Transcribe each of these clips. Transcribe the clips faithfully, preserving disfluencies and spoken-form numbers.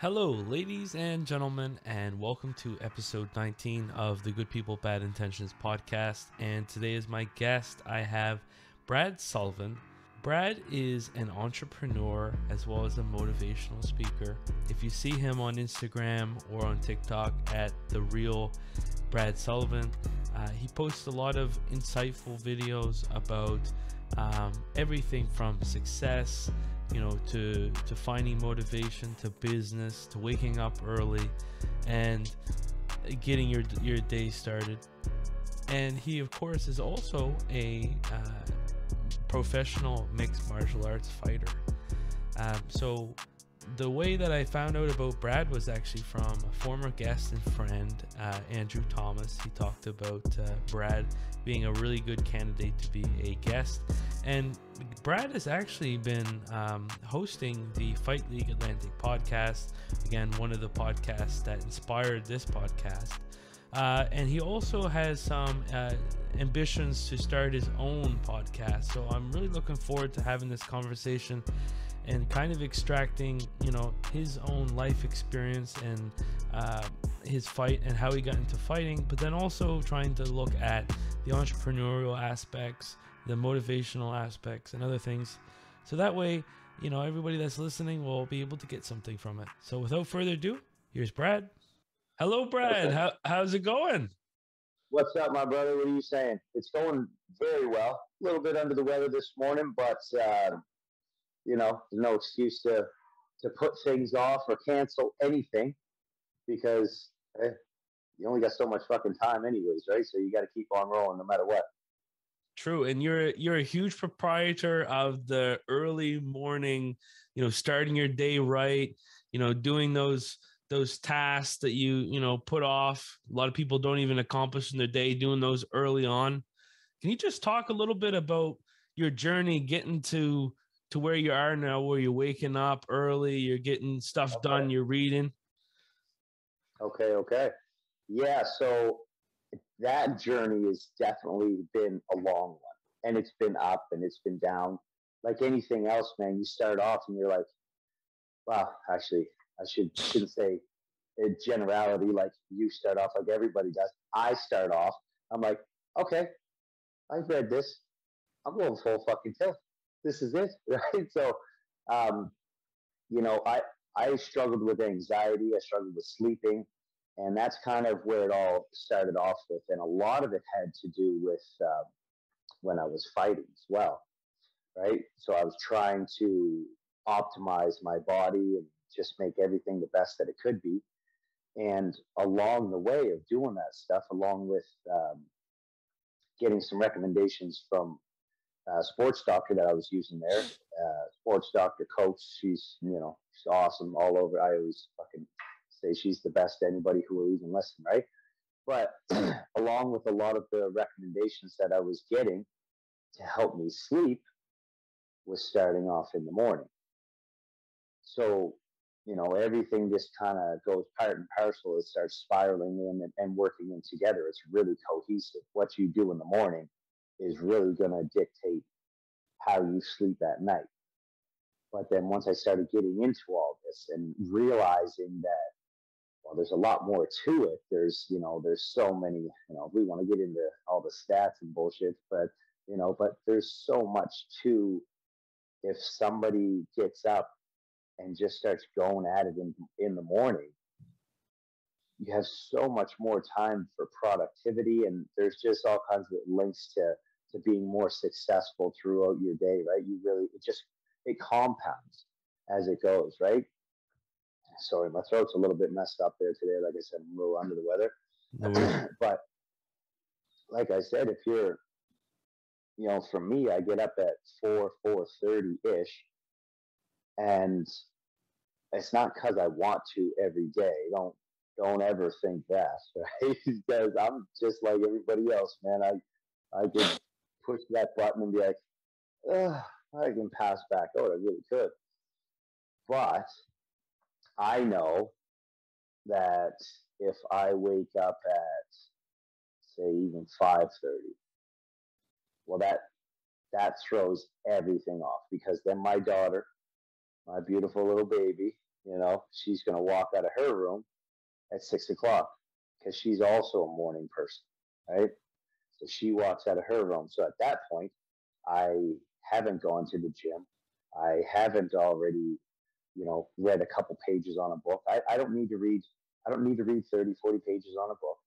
Hello, ladies and gentlemen, and welcome to episode nineteen of the Good People Bad Intentions podcast. And today is my guest. I have Brad Sullivan. Brad is an entrepreneur as well as a motivational speaker. If you see him on Instagram or on TikTok at The Real Brad Sullivan, uh, he posts a lot of insightful videos about um, everything from success, you know, to to finding motivation, to business, to waking up early and getting your your day started. And he, of course, is also a uh, professional mixed martial arts fighter. Um, so the way that I found out about Brad was actually from a former guest and friend, uh, Andrew Thomas. He talked about uh, Brad being a really good candidate to be a guest. And Brad has actually been um, hosting the Fight League Atlantic podcast. Again, one of the podcasts that inspired this podcast. Uh, and he also has some uh, ambitions to start his own podcast. So I'm really looking forward to having this conversation and kind of extracting, you know, his own life experience and uh, his fight and how he got into fighting, but then also trying to look at the entrepreneurial aspects, the motivational aspects, and other things. So that way, you know, everybody that's listening will be able to get something from it. So without further ado, here's Brad. Hello, Brad. How, how's it going? What's up, my brother? What are you saying? It's going very well. A little bit under the weather this morning, but, uh, you know, no excuse to, to put things off or cancel anything because eh, you only got so much fucking time anyways, right? So you got to keep on rolling no matter what. True. And you're you're a huge proprietor of the early morning, you know, starting your day right, you know, doing those those tasks that you, you know, put off. A lot of people don't even accomplish in their day, doing those early on. Can you just talk a little bit about your journey getting to to where you are now, where you're waking up early, you're getting stuff okay. done, you're reading? Okay, okay. Yeah, so that journey has definitely been a long one, and it's been up and it's been down. Like anything else, man, you start off and you're like, wow, actually, I should, shouldn't say in generality, like you start off like everybody does. I start off, I'm like, okay, I've read this. I'm going full fucking tilt. This is it, right? So, um, you know, I, I struggled with anxiety. I struggled with sleeping. And that's kind of where it all started off with. And a lot of it had to do with um, when I was fighting as well, right? So I was trying to optimize my body and just make everything the best that it could be. And along the way of doing that stuff, along with um, getting some recommendations from a sports doctor that I was using there, uh, sports doctor, coach, she's, you know, she's awesome all over. I always fucking... she's the best to anybody who will even listen, right? But along with a lot of the recommendations that I was getting to help me sleep was starting off in the morning. So, you know, everything just kind of goes part and parcel. It starts spiraling in and, and working in together. It's really cohesive. What you do in the morning is really going to dictate how you sleep at night. But then once I started getting into all this and realizing that, well, there's a lot more to it. There's, you know, there's so many, you know, we want to get into all the stats and bullshit, but, you know, but there's so much to if somebody gets up and just starts going at it in, in the morning, you have so much more time for productivity. And there's just all kinds of links to, to being more successful throughout your day, right? You really, it just, it compounds as it goes, right? Sorry, my throat's a little bit messed up there today. Like I said, I'm a little under the weather. No. But like I said, if you're, you know, for me, I get up at four, four thirty-ish. And it's not because I want to every day. Don't don't ever think that, right? Because I'm just like everybody else, man. I, I could push that button and be like, ugh, I can pass back out. I really could. But I know that if I wake up at, say, even five thirty, well, that that throws everything off because then my daughter, my beautiful little baby, You know, she's going to walk out of her room at six o'clock because she's also a morning person, right? So she walks out of her room. So at that point, I haven't gone to the gym. I haven't already, you know, read a couple pages on a book. I, I don't need to read. I don't need to read thirty, forty pages on a book,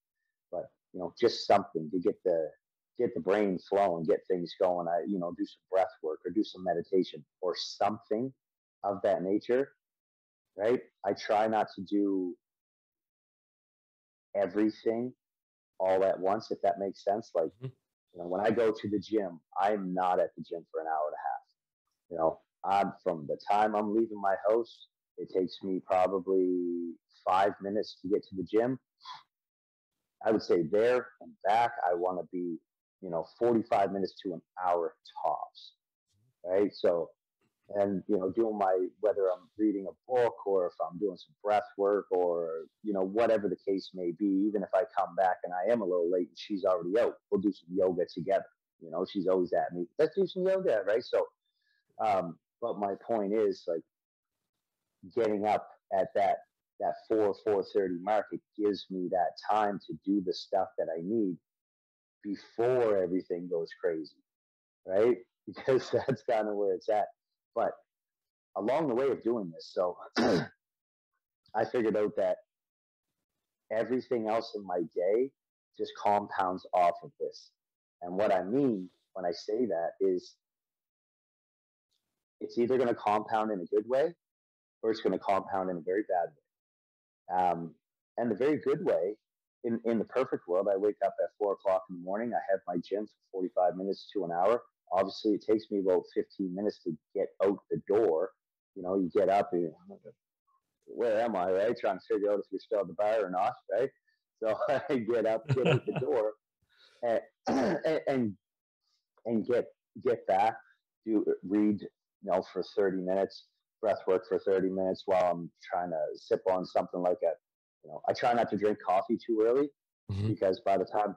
but, you know, just something to get the, get the brain flowing, get things going. I, you know, do some breath work or do some meditation or something of that nature. Right. I try not to do everything all at once, if that makes sense. Like, you know, when I go to the gym, I'm not at the gym for an hour and a half. You know, I'm from the time I'm leaving my house, it takes me probably five minutes to get to the gym. I would say there and back, I want to be, you know, forty-five minutes to an hour tops. Right. So, and, you know, doing my, whether I'm reading a book or if I'm doing some breath work or, you know, whatever the case may be, even if I come back and I am a little late and she's already out, we'll do some yoga together. You know, she's always at me, let's do some yoga. Right. So, um, but my point is, like, getting up at that, that four, four thirty mark, it gives me that time to do the stuff that I need before everything goes crazy. Right. Because that's kind of where it's at. But along the way of doing this, so I figured out that everything else in my day just compounds off of this. And what I mean when I say that is it's either going to compound in a good way or it's going to compound in a very bad way. Um, and the very good way, in, in the perfect world, I wake up at four o'clock in the morning. I have my gym for forty-five minutes to an hour. Obviously, it takes me about fifteen minutes to get out the door. You know, you get up and where am I, right? Trying to figure out if you're still at the bar or not, right? So I get up, get out the door, and, and and get get back, do read, you know, for thirty minutes, breath work for thirty minutes while I'm trying to sip on something like a, you know, I try not to drink coffee too early mm-hmm. because by the time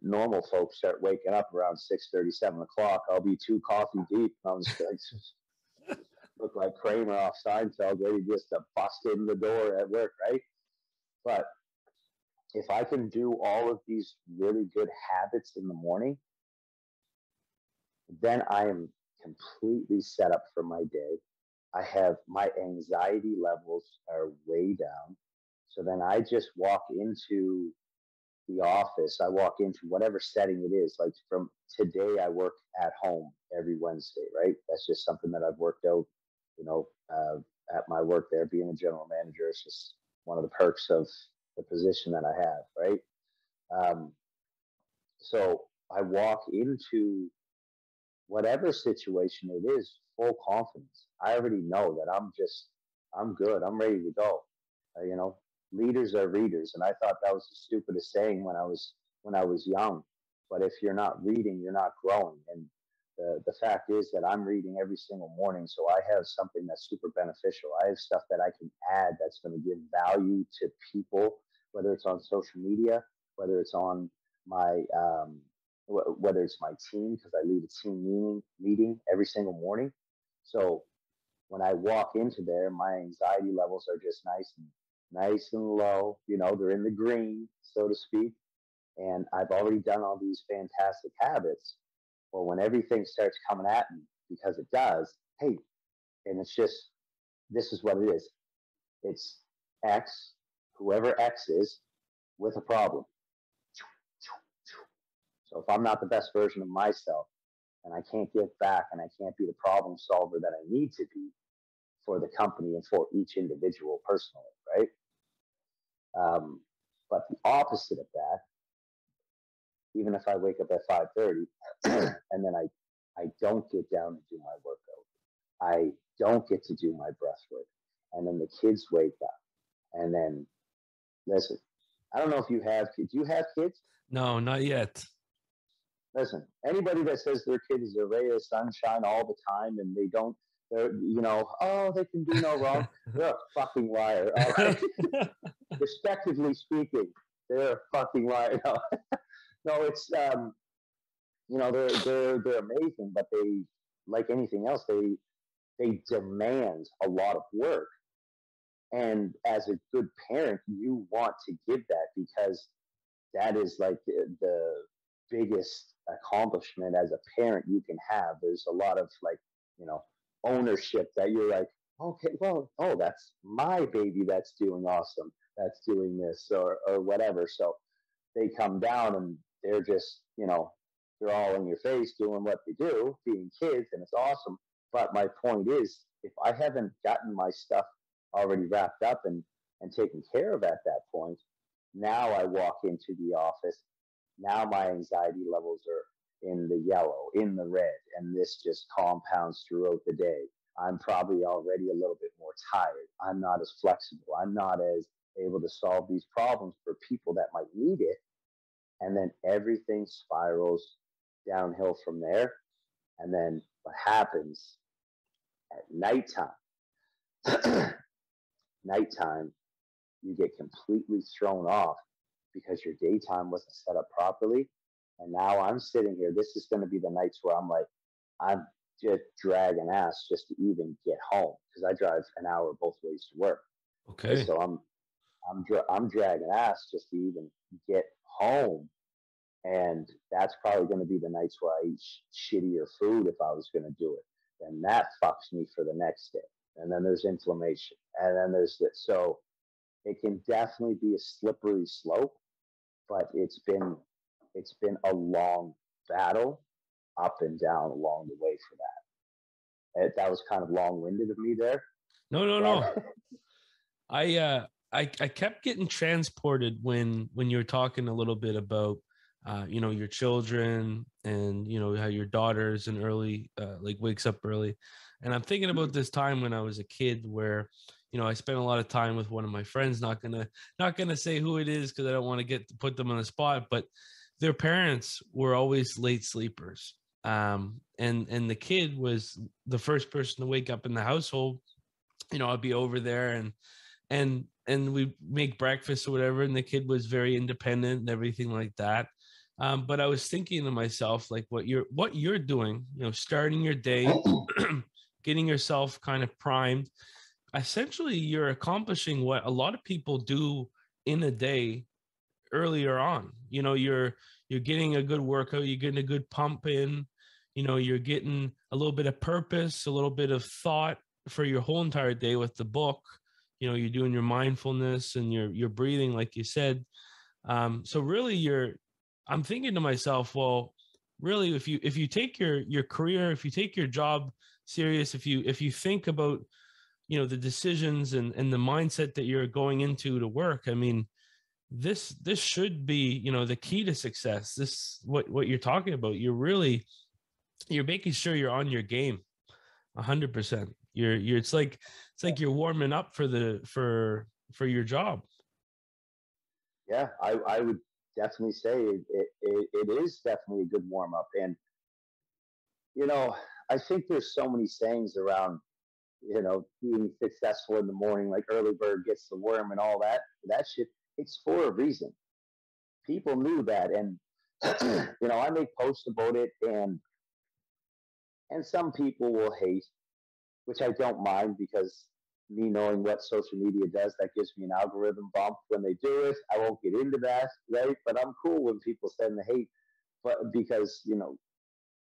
normal folks start waking up around six thirty, seven o'clock, I'll be two coffee deep. And I'm just like, look like Kramer off Seinfeld, ready just to bust in the door at work, right? But if I can do all of these really good habits in the morning, then I am completely set up for my day. I have my anxiety levels are way down. So then I just walk into the office, I walk into whatever setting it is. Like from today, I work at home every Wednesday, right? That's just something that I've worked out, you know, uh, at my work there, being a general manager. It's just one of the perks of the position that I have, right? Um, so I walk into whatever situation it is, full confidence. I already know that I'm just, I'm good. I'm ready to go, uh, you know. Leaders are readers, and I thought that was the stupidest saying when I was when I was young. But if you're not reading, you're not growing. And the the fact is that I'm reading every single morning, so I have something that's super beneficial. I have stuff that I can add that's going to give value to people, whether it's on social media, whether it's on my um, w- whether it's my team, because I lead a team meeting meeting every single morning. So when I walk into there, my anxiety levels are just nice and. Nice and low, you know, they're in the green, so to speak. And I've already done all these fantastic habits. Well, when everything starts coming at me, because it does, hey, and it's just, this is what it is. It's X, whoever X is, with a problem. So if I'm not the best version of myself and I can't give back and I can't be the problem solver that I need to be for the company and for each individual personally, right? Um, but the opposite of that, even if I wake up at five thirty and then I, I don't get down to do my workout, I don't get to do my breath work, and then the kids wake up, and then listen, I don't know if you have kids. Do you have kids? No, not yet. Listen, anybody that says their kid is a ray of sunshine all the time and they don't, they're, you know, oh, they can do no wrong. They're a fucking liar. All right? Respectively speaking, they're a fucking liar. No, no it's, um, you know, they're, they're, they're amazing, but they, like anything else, they, they demand a lot of work. And as a good parent, you want to give that, because that is like the, the biggest accomplishment as a parent you can have. There's a lot of like, you know, ownership that you're like, okay, well, oh, that's my baby that's doing awesome, that's doing this or, or whatever. So they come down and they're just, you know, they're all in your face doing what they do, being kids, and it's awesome. But my point is, if I haven't gotten my stuff already wrapped up and, and taken care of at that point, now I walk into the office, now my anxiety levels are in the yellow, in the red, and this just compounds throughout the day. I'm probably already a little bit more tired. I'm not as flexible. I'm not as able to solve these problems for people that might need it. And then everything spirals downhill from there. And then what happens at nighttime? Nighttime, you get completely thrown off because your daytime wasn't set up properly. And now I'm sitting here. This is going to be the nights where I'm like, I'm just dragging ass just to even get home, because I drive an hour both ways to work. Okay. And so I'm, I'm, dra- I'm dragging ass just to even get home. And that's probably going to be the nights where I eat sh- shittier food if I was going to do it. And that fucks me for the next day. And then there's inflammation. And then there's this. So it can definitely be a slippery slope, but it's been, it's been a long battle up and down along the way for that. And that was kind of long-winded of me there. No, no, no. I, uh, I, I kept getting transported when, when you were talking a little bit about, uh, you know, your children and, you know, how your daughter's an early, uh, like wakes up early. And I'm thinking about this time when I was a kid where, you know, I spent a lot of time with one of my friends, not going to, not going to say who it is, cause I don't want to get to put them on the spot, but their parents were always late sleepers. Um, and, and the kid was the first person to wake up in the household. You know, I'd be over there and, and, and we make breakfast or whatever. And the kid was very independent and everything like that. Um, but I was thinking to myself, like what you're, what you're doing, you know, starting your day, getting yourself kind of primed, essentially you're accomplishing what a lot of people do in a day earlier on. You know, you're, you're getting a good workout, you're getting a good pump in, you know, you're getting a little bit of purpose, a little bit of thought for your whole entire day with the book. You know, you're doing your mindfulness and your, your breathing, like you said. Um, so really you're, I'm thinking to myself, well, really, if you, if you take your, your career, if you take your job serious, if you, if you think about, you know, the decisions and, and the mindset that you're going into to work, I mean, this, this should be, you know, the key to success. This, what, what you're talking about, you're really, you're making sure you're on your game a hundred percent. You're, you're, it's like, it's like you're warming up for the, for, for your job. Yeah. I, I would definitely say it, it, it is definitely a good warm up. And, you know, I think there's so many sayings around, you know, being successful in the morning, like early bird gets the worm and all that, that shit. It's for a reason. People knew that. And, you know, I make posts about it, and, and some people will hate, which I don't mind, because me knowing what social media does, that gives me an algorithm bump when they do it. I won't get into that, right? But I'm cool when people send the hate, but because, you know,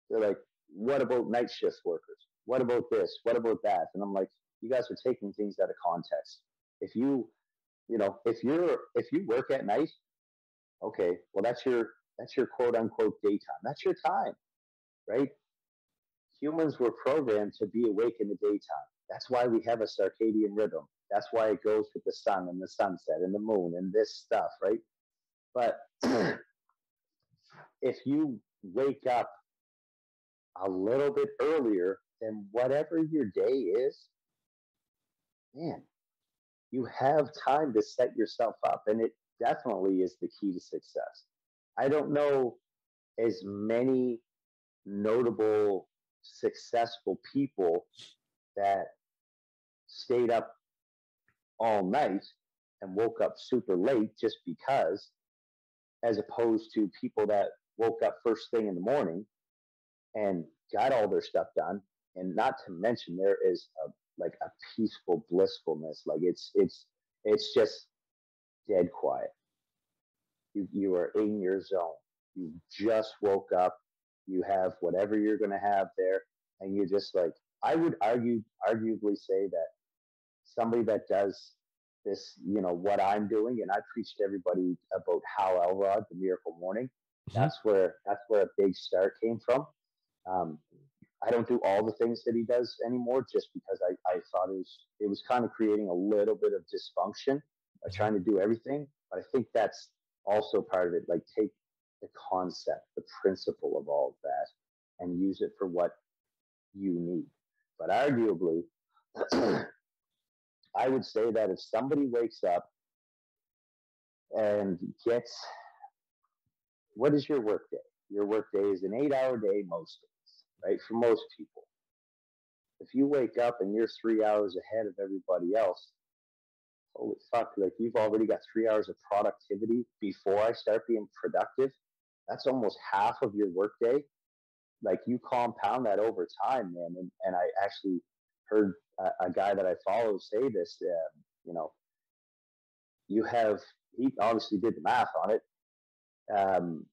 they're like, what about night shift workers? What about this? What about that? And I'm like, you guys are taking things out of context. If you, you know, if you're, if you work at night, okay, well, that's your, that's your quote unquote daytime. That's your time, right? Humans were programmed to be awake in the daytime. That's why we have a circadian rhythm. That's why it goes with the sun and the sunset and the moon and this stuff, right? But if you wake up a little bit earlier than whatever your day is, man, you have time to set yourself up. And it definitely is the key to success. I don't know as many notable, successful people that stayed up all night and woke up super late just because, as opposed to people that woke up first thing in the morning and got all their stuff done. And not to mention, there is a like a peaceful blissfulness. Like it's, it's, it's just dead quiet. You, you are in your zone. You just woke up. You have whatever you're going to have there. And you're just like, I would argue, arguably say that somebody that does this, you know, what I'm doing, and I preached to everybody about Hal Elrod, The Miracle Morning. Mm-hmm. That's where, that's where a big start came from. Um, I don't do all the things that he does anymore, just because I, I thought it was, it was kind of creating a little bit of dysfunction by trying to do everything. But I think that's also part of it. Like, take the concept, the principle of all of that, and use it for what you need. But arguably, I would say that if somebody wakes up and gets, what is your work day? Your work day is an eight-hour day most days, right? For most people. If you wake up and you're three hours ahead of everybody else, holy fuck, like you've already got three hours of productivity before I start being productive. That's almost half of your work day. Like you compound that over time, man. And, and I actually heard a, a guy that I follow say this, uh, you know, you have, he obviously did the math on it. Um,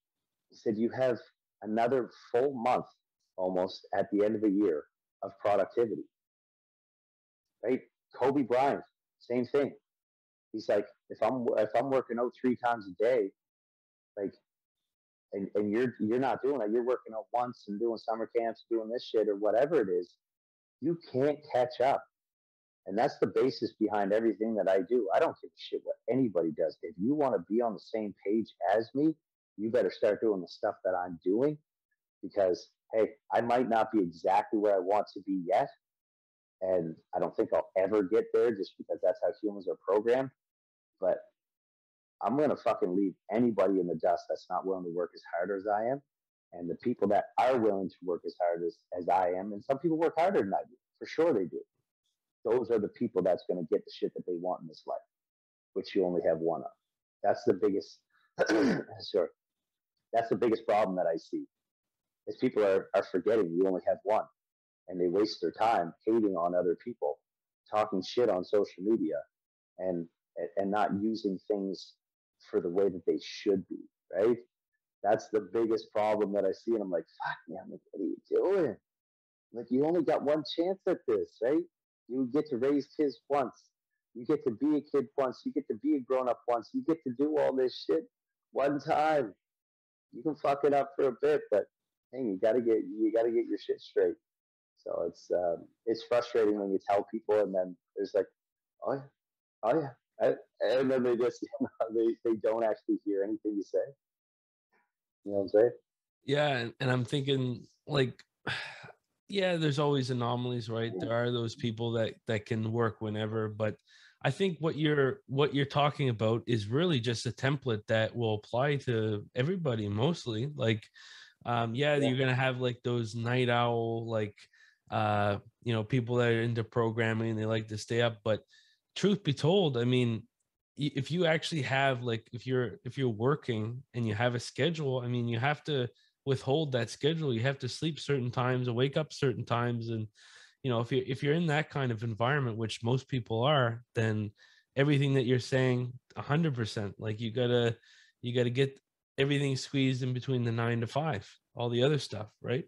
he said, you have another full month almost at the end of a year of productivity, right? Kobe Bryant, same thing. He's like, if I'm, if I'm working out three times a day, like, And, and you're, you're not doing that. You're working out once and doing summer camps, doing this shit or whatever it is. You can't catch up. And that's the basis behind everything that I do. I don't give a shit what anybody does. If you want to be on the same page as me, you better start doing the stuff that I'm doing, because, hey, I might not be exactly where I want to be yet. And I don't think I'll ever get there, just because that's how humans are programmed. But I'm going to fucking leave anybody in the dust that's not willing to work as hard as I am. And the people that are willing to work as hard as, as I am, and some people work harder than I do, for sure they do. Those are the people that's going to get the shit that they want in this life, which you only have one of. That's the biggest, sorry, that's the biggest problem that I see, is people are, are forgetting you only have one, and they waste their time hating on other people, talking shit on social media, and, and not using things for the way that they should be, right? That's the biggest problem that I see. And I'm like, fuck, man, like, what are you doing? Like, you only got one chance at this, right? You get to raise kids once. You get to be a kid once. You get to be a grown-up once. You get to do all this shit one time. You can fuck it up for a bit, but hey, you gotta get, you gotta get your shit straight. So it's, um, it's frustrating when you tell people, and then there's like, oh yeah, oh yeah. I, and then they just, you know, they, they don't actually hear anything you say. You know what I'm saying? Yeah. And, and I'm thinking, like, yeah, there's always anomalies, right? Yeah. There are those people that, that can work whenever, but I think what you're, what you're talking about is really just a template that will apply to everybody mostly. Like, um, yeah, yeah, you're going to have like those night owl, like, uh, you know, people that are into programming and they like to stay up, but truth be told, I mean, if you actually have, like, if you're, if you're working and you have a schedule, I mean, you have to withhold that schedule. You have to sleep certain times and wake up certain times. And, you know, if you're, if you're in that kind of environment, which most people are, then everything that you're saying a hundred percent, like you gotta, you gotta get everything squeezed in between the nine to five, all the other stuff. Right.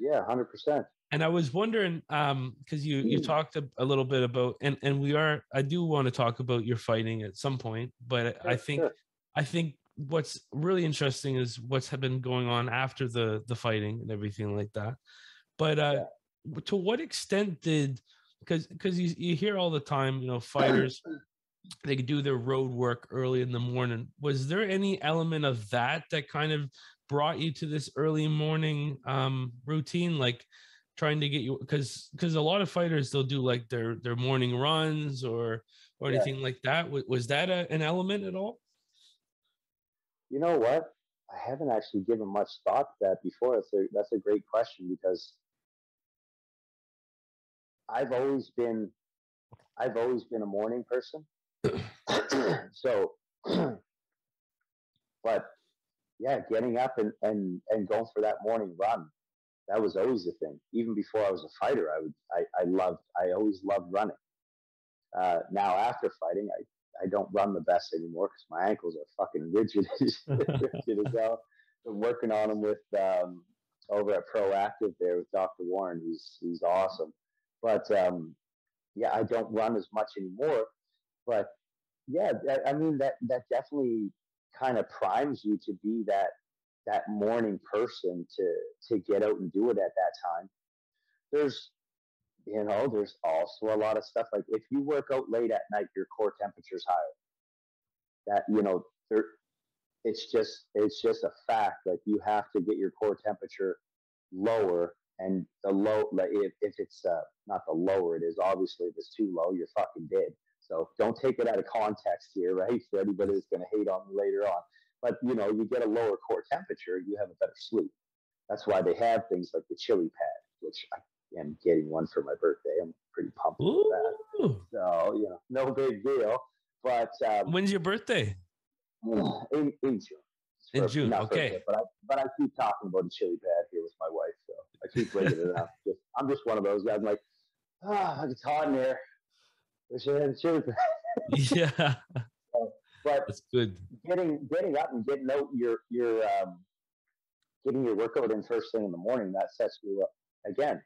Yeah. A hundred percent. And I was wondering, um, because you, you talked a, a little bit about, and, and we are, I do want to talk about your fighting at some point, but sure, I think, sure. I think what's really interesting is what's been going on after the, the fighting and everything like that. But uh, yeah. to what extent did, because, because you, you hear all the time, you know, fighters, they could do their road work early in the morning. Was there any element of that that kind of brought you to this early morning um, routine? Like, trying to get you, because because a lot of fighters, they'll do like their their morning runs or or yeah. anything like that. Was, was that a, an element at all? You know what? I haven't actually given much thought to that before. That's a, that's a great question, because I've always been I've always been a morning person. So, but yeah, getting up and and and going for that morning run. That was always the thing. Even before I was a fighter, I would, I, I loved, I always loved running. Uh, now after fighting, I, I don't run the best anymore because my ankles are fucking rigid, rigid as hell. I'm working on them with, um, over at ProActive there with Doctor Warren. He's, he's awesome. But, um, yeah, I don't run as much anymore, but yeah, that, I mean, that, that definitely kind of primes you to be that, that morning person to, to get out and do it at that time. There's, you know, there's also a lot of stuff. Like if you work out late at night, your core temperature's higher. That, you know, there, it's just, it's just a fact. Like you have to get your core temperature lower, and the low, like if, if it's uh, not the lower it is, obviously if it's too low, you're fucking dead. So don't take it out of context here, right? For anybody that's going to hate on me later on. But, you know, you get a lower core temperature, you have a better sleep. That's why they have things like the chili pad, which I am getting one for my birthday. I'm pretty pumped for that. So, you know, no big deal. But um, when's your birthday? In, in June. In June, for, okay. Birthday, but, I, but I keep talking about the chili pad here with my wife, so I keep bringing it up. Just, I'm just one of those guys. I'm like, ah, oh, it's hot in there. Wish I had a chili pad. Yeah. But that's good. Getting getting up and getting out your your um, getting your workout in first thing in the morning, that sets you up again.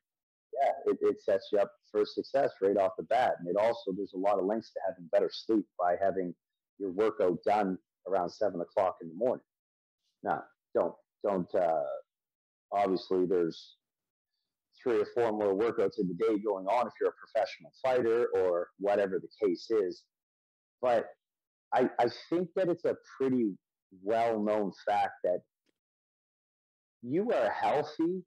Yeah, it, it sets you up for success right off the bat. And it also, there's a lot of links to having better sleep by having your workout done around seven o'clock in the morning. Now, don't don't uh, obviously there's three or four more workouts in the day going on if you're a professional fighter or whatever the case is, but I, I think that it's a pretty well-known fact that you are healthy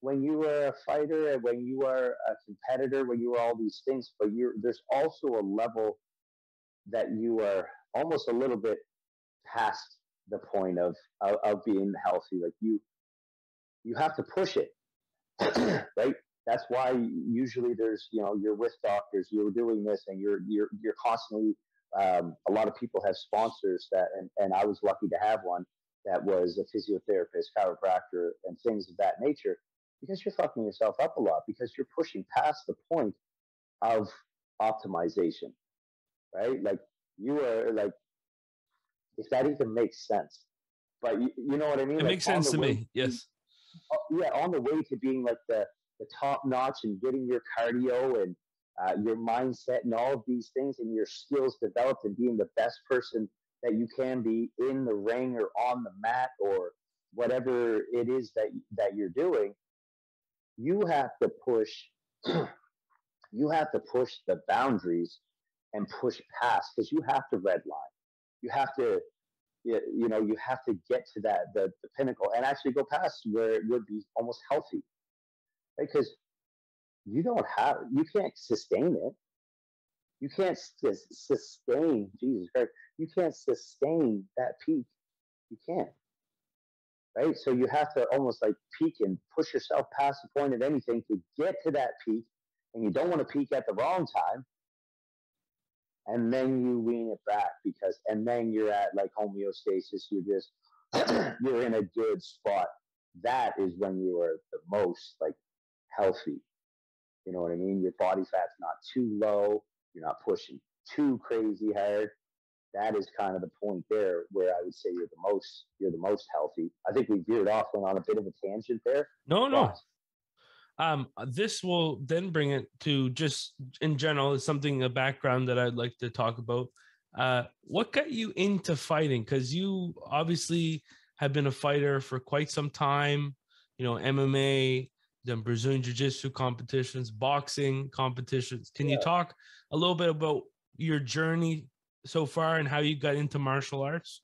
when you are a fighter, when you are a competitor, when you are all these things, but you're, there's also a level that you are almost a little bit past the point of, of, of being healthy. Like you, you have to push it, right? That's why usually there's, you know, you're with doctors, you're doing this and you're, you're, you're constantly, Um, a lot of people have sponsors that, and, and I was lucky to have one that was a physiotherapist, chiropractor, and things of that nature, because you're fucking yourself up a lot because you're pushing past the point of optimization, right? Like you are like, if that even makes sense, but you, you know what I mean? It like makes sense to way, me. Yes. Yeah. On the way to being like the, the top notch and getting your cardio and, Uh, your mindset and all of these things and your skills developed and being the best person that you can be in the ring or on the mat or whatever it is that, that you're doing, you have to push, you have to push the boundaries and push past, because you have to redline. You have to, you know, you have to get to that, the, the pinnacle, and actually go past where it would be almost healthy, right? Because you don't have, you can't sustain it. You can't sustain, Jesus Christ, you can't sustain that peak. You can't, right? So you have to almost like peak and push yourself past the point of anything to get to that peak, and you don't want to peak at the wrong time. And then you wean it back because, and then you're at like homeostasis. You're just, you're in a good spot. That is when you are the most like healthy. You know what I mean? Your body fat's not too low. You're not pushing too crazy hard. That is kind of the point there where I would say you're the most, you're the most healthy. I think we veered off and on a bit of a tangent there. No, no. Um, this will then bring it to just in general is something, a background that I'd like to talk about. Uh, what got you into fighting? Because you obviously have been a fighter for quite some time, you know, M M A, then Brazilian Jiu-Jitsu competitions, boxing competitions. Can yeah. you talk a little bit about your journey so far and how you got into martial arts?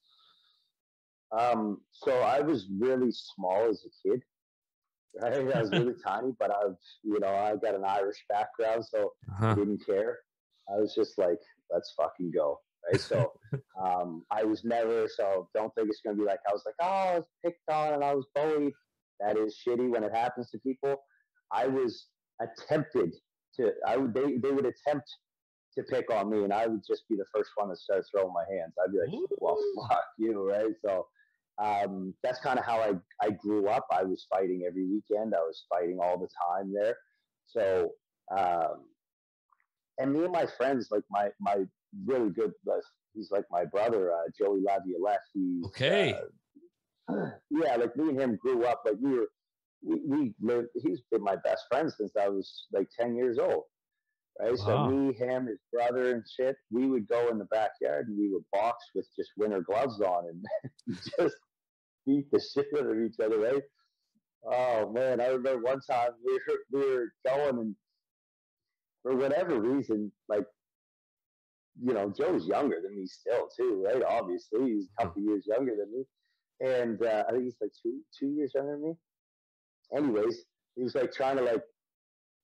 Um, so I was really small as a kid. Right? I was really tiny, but I've, you know, I got an Irish background, so uh-huh. I didn't care. I was just like, let's fucking go. Right? So um, I was never, so don't think it's going to be like, I was like, oh, I was picked on and I was bullied. That is shitty when it happens to people. I was attempted to, I would, they, they would attempt to pick on me, and I would just be the first one to start throwing my hands. I'd be like, well, fuck you, right? So um, that's kind of how I, I grew up. I was fighting every weekend. I was fighting all the time there. So, um, and me and my friends, like my, my really good, uh, he's like my brother, uh, Joey Laviolette. He's, okay. Uh, yeah. Like me and him grew up, like we were, we, we lived, he's been my best friend since I was like ten years old. Right. Wow. So me, him, his brother and shit, we would go in the backyard and we would box with just winter gloves on and just beat the shit out of each other. Right. Oh man. I remember one time we were, we were going, and for whatever reason, like, you know, Joe's younger than me still too, right? Obviously he's a couple years younger than me. And, uh, I think he's like two, two years younger than me. Anyways, he was like trying to like,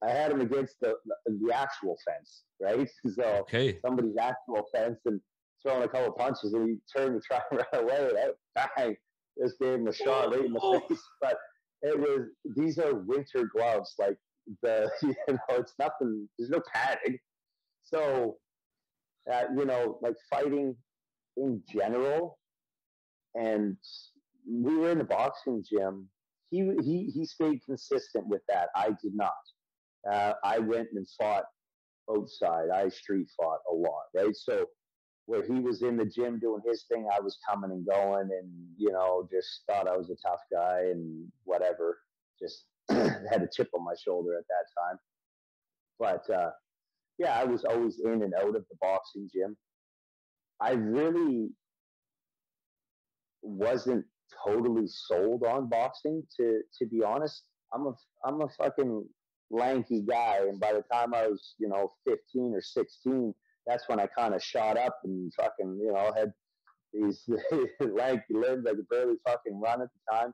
I had him against the the actual fence, right? So okay. somebody's actual fence, and throwing a couple punches, and he turned and tried to run away. And I, bang, just gave him a shot right in the face. But it was, these are winter gloves, like the, you know, it's nothing. There's no padding. So, uh, you know, like fighting in general, and we were in the boxing gym. He he he stayed consistent with that. I did not. Uh, I went and fought outside. I street fought a lot, right? So where he was in the gym doing his thing, I was coming and going, and, you know, just thought I was a tough guy and whatever. Just had a chip on my shoulder at that time. But, uh, yeah, I was always in and out of the boxing gym. I really wasn't totally sold on boxing, to, to be honest. I'm a, I'm a fucking... lanky guy, and by the time I was, you know, fifteen or sixteen, that's when I kind of shot up and fucking, you know, had these lanky limbs. I could barely fucking run at the time,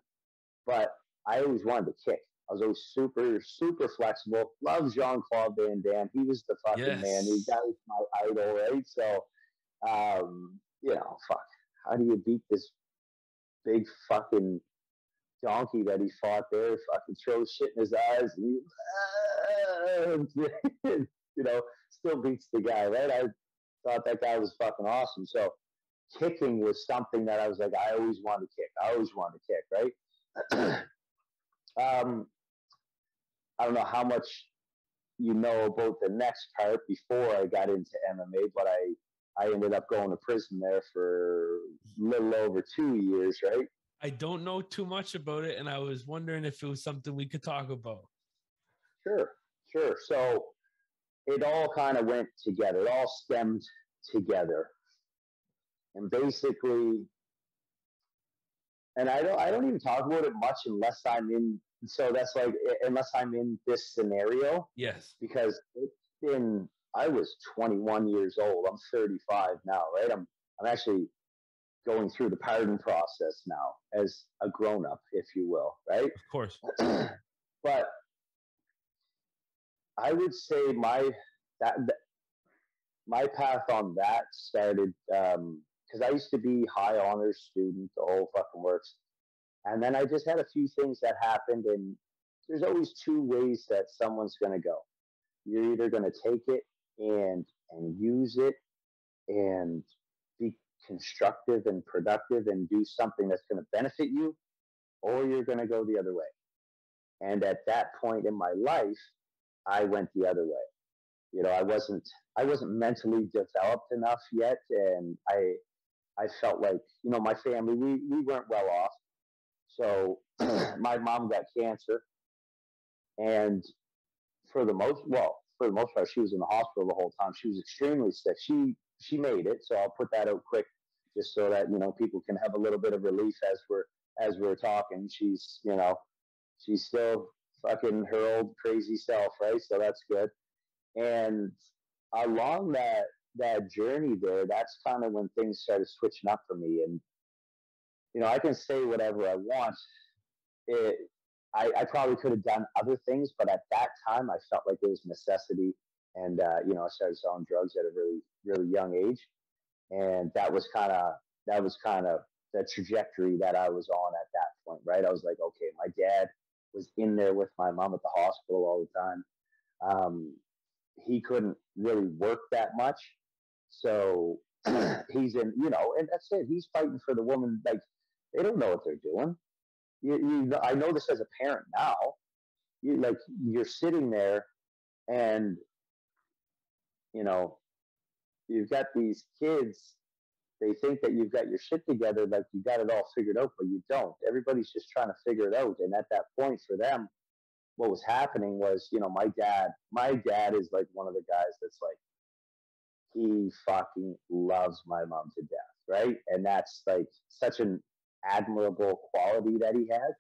but I always wanted to kick. I was always super, super flexible. Loved Jean-Claude Van Damme. He was the fucking yes. man. He that was my idol, right? So, um, you know, fuck. How do you beat this big fucking donkey that he fought there? Fucking throws shit in his eyes, and he, ah, you know, still beats the guy, right? I thought that guy was fucking awesome. So kicking was something that I was like, I always wanted to kick. I always wanted to kick, right? um, I don't know how much you know about the next part before I got into M M A, but I, I ended up going to prison there for a little over two years, right? I don't know too much about it, and I was wondering if it was something we could talk about. Sure, sure. So it all kind of went together. It all stemmed together. And basically, and I don't I don't even talk about it much unless I'm in, so that's like, unless I'm in this scenario. Yes. Because it's been, I was twenty-one years old. I'm thirty-five now, right? I'm I'm actually going through the pardon process now as a grown-up, if you will, right? Of course. But I would say my that, that my path on that started um, because I used to be high honors student, the whole fucking works. And then I just had a few things that happened, and there's always two ways that someone's going to go. You're either going to take it and and use it and be constructive and productive and do something that's going to benefit you, or you're going to go the other way. And at that point in my life, I went the other way. You know, I wasn't, I wasn't mentally developed enough yet. And I, I felt like, you know, my family, we, we weren't well off. So my mom got cancer, and for the most, well, for the most part, she was in the hospital the whole time. She was extremely sick. She, she made it. So I'll put that out quick, just so that, you know, people can have a little bit of relief as we're, as we're talking. She's, you know, she's still fucking her old crazy self, right? So that's good. And along that, that journey there, that's kind of when things started switching up for me. And, you know, I can say whatever I want. It, I, I probably could have done other things, but at that time I felt like it was necessity. And, uh, you know, I started selling drugs at a really, really young age. And that was kind of, that was kind of the trajectory that I was on at that point, right? I was like, okay, my dad was in there with my mom at the hospital all the time. Um, he couldn't really work that much. So he's in, you know, and that's it. He's fighting for the woman. Like, They don't know what they're doing. You, you, I know this as a parent now. You, like, you're sitting there and, you know, you've got these kids. They think that you've got your shit together, like you got it all figured out, but you don't. Everybody's just trying to figure it out. And at that point for them, what was happening was, you know, my dad, my dad is like one of the guys that's like, he fucking loves my mom to death, right? And that's like such an admirable quality that he has.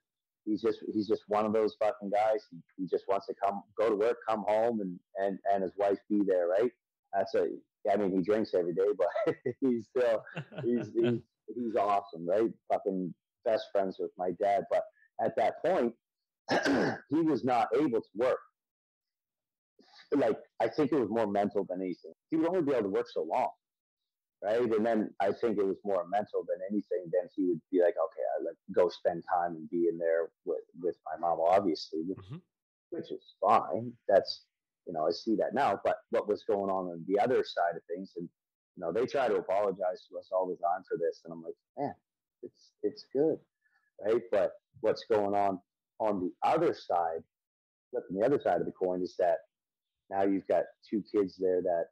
He's just, he's just one of those fucking guys. He, he just wants to come, go to work, come home, and, and, and his wife be there, right? That's a, I mean, he drinks every day, but he's still, he's, he's, he's awesome, right? Fucking best friends with my dad. But at that point, he was not able to work. Like, I think it was more mental than anything. He would only be able to work so long, right? And then I think it was more mental than anything. Then he would be like, okay, I like go spend time and be in there with, with my mom, obviously, which, mm-hmm. which is fine. That's, you know, I see that now. But what was going on on the other side of things, and, you know, they try to apologize to us all the time for this, and I'm like, man, it's it's good, right? But what's going on on the other side, flipping the other side of the coin, is that now you've got two kids there that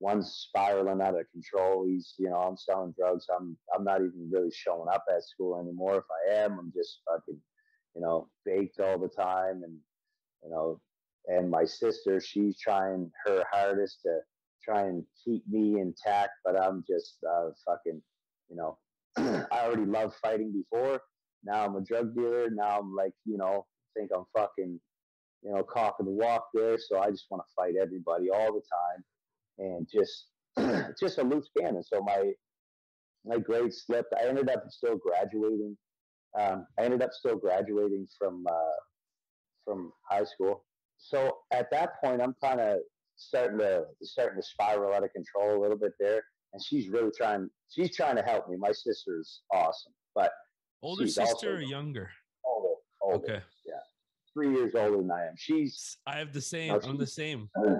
one's spiraling out of control. He's, you know, I'm selling drugs. I'm, I'm not even really showing up at school anymore. If I am, I'm just fucking, you know, baked all the time. And, you know, and my sister, she's trying her hardest to try and keep me intact, but I'm just uh, fucking, you know, I already loved fighting before. Now I'm a drug dealer. Now I'm like, you know, think I'm fucking, you know, cock of the walk there. So I just want to fight everybody all the time, and just, just a loose cannon. So my, my grade slipped. I ended up still graduating. Um, I ended up still graduating from, uh, from high school. So at that point, I'm kind of starting to, starting to spiral out of control a little bit there. And she's really trying, she's trying to help me. My sister's awesome, but older sister or younger? Older, older. Okay. Yeah. Three years older than I am. She's, I have the same, no, I'm the same. Uh,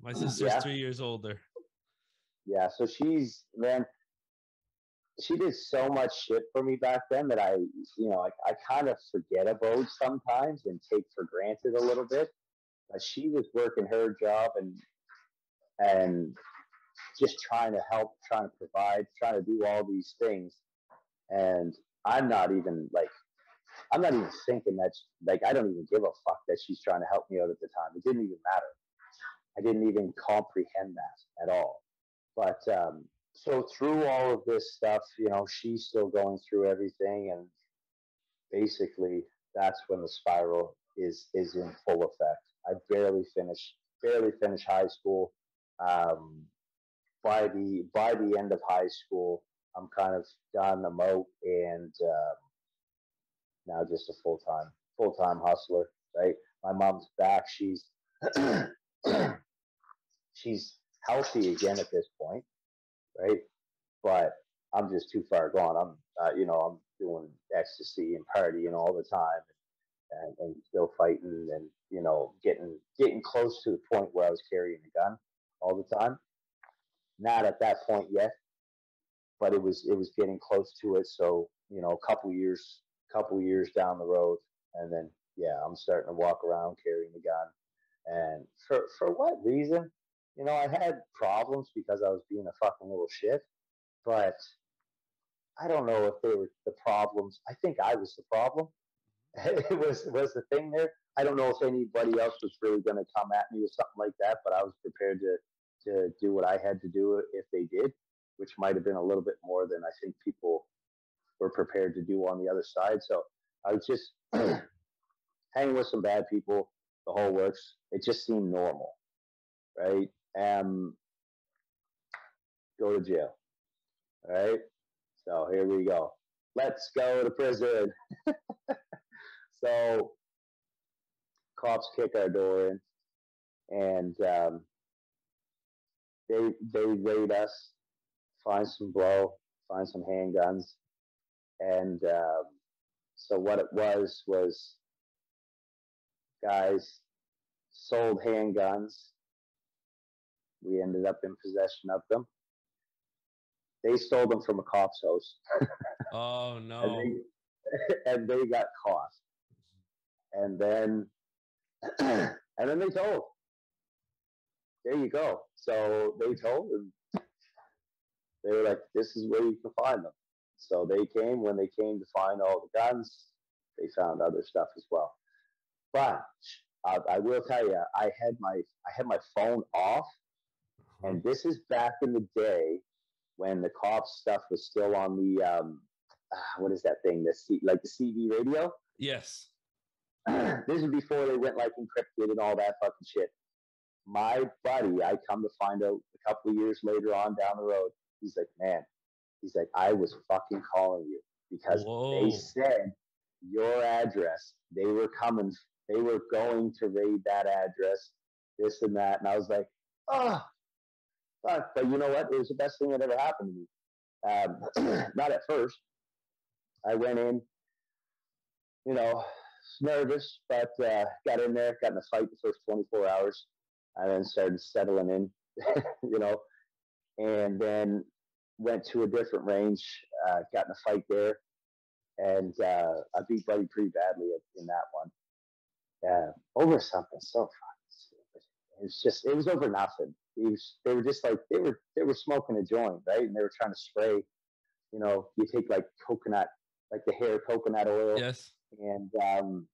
My sister's yeah. three years older. Yeah. So she's, man, she did so much shit for me back then that I, you know, I, I kind of forget about sometimes and take for granted a little bit. But she was working her job and, and just trying to help, trying to provide, trying to do all these things. And I'm not even like, I'm not even thinking that, like, I don't even give a fuck that she's trying to help me out at the time. It didn't even matter. I didn't even comprehend that at all. But um, so through all of this stuff, you know, she's still going through everything. And basically that's when the spiral is, is in full effect. I barely finished, barely finished high school. Um, by the, by the end of high school, I'm kind of done. I'm out, and um, now just a full time, full time hustler, right? My mom's back. She's, she's healthy again at this point, right? But I'm just too far gone. I'm, uh, you know, I'm doing ecstasy and partying all the time, and, and, and still fighting, and, you know, getting getting close to the point where I was carrying a gun all the time. Not at that point yet, but it was it was getting close to it. So, you know, a couple years, couple years down the road, and then yeah, I'm starting to walk around carrying a gun. And for for what reason? You know, I had problems because I was being a fucking little shit, but I don't know if they were the problems. I think I was the problem. It was was the thing there. I don't know if anybody else was really going to come at me with something like that, but I was prepared to to do what I had to do if they did, which might have been a little bit more than I think people were prepared to do on the other side. So I was just hanging with some bad people. The whole works. It just seemed normal, right? Um, go to jail. All right. So here we go. Let's go to prison. So cops kick our door in, and um, they they raid us, find some blow, find some handguns, and um, so what it was was. Guys sold handguns. We ended up in possession of them. They stole them from a cop's house. Oh, no. And they, and they got caught. And then, and then they told. There you go. So they told them. They were like, this is where you can find them. So they came. When they came to find all the guns, they found other stuff as well. But uh, I will tell you, I had my I had my phone off, and this is back in the day when the cops stuff was still on the um, uh, what is that thing? The C, like the C B radio. Yes. This is before they went like encrypted and all that fucking shit. My buddy, I come to find out a couple of years later on down the road, he's like, man, he's like, I was fucking calling you because Whoa. They said your address. They were coming. They were going to raid that address, this and that. And I was like, oh, fuck. But you know what? It was the best thing that ever happened to me. Um, not at first. I went in, you know, nervous, but uh, got in there, got in a fight the first twenty-four hours. And then started settling in, you know, and then went to a different range, uh, got in a fight there. And uh, I beat Buddy pretty badly in that one. Uh, over something so fun. It was just, it was over nothing. It was, they were just like, they were they were smoking a joint, right? And they were trying to spray, you know, you take like coconut, like the hair coconut oil. Yes. And um,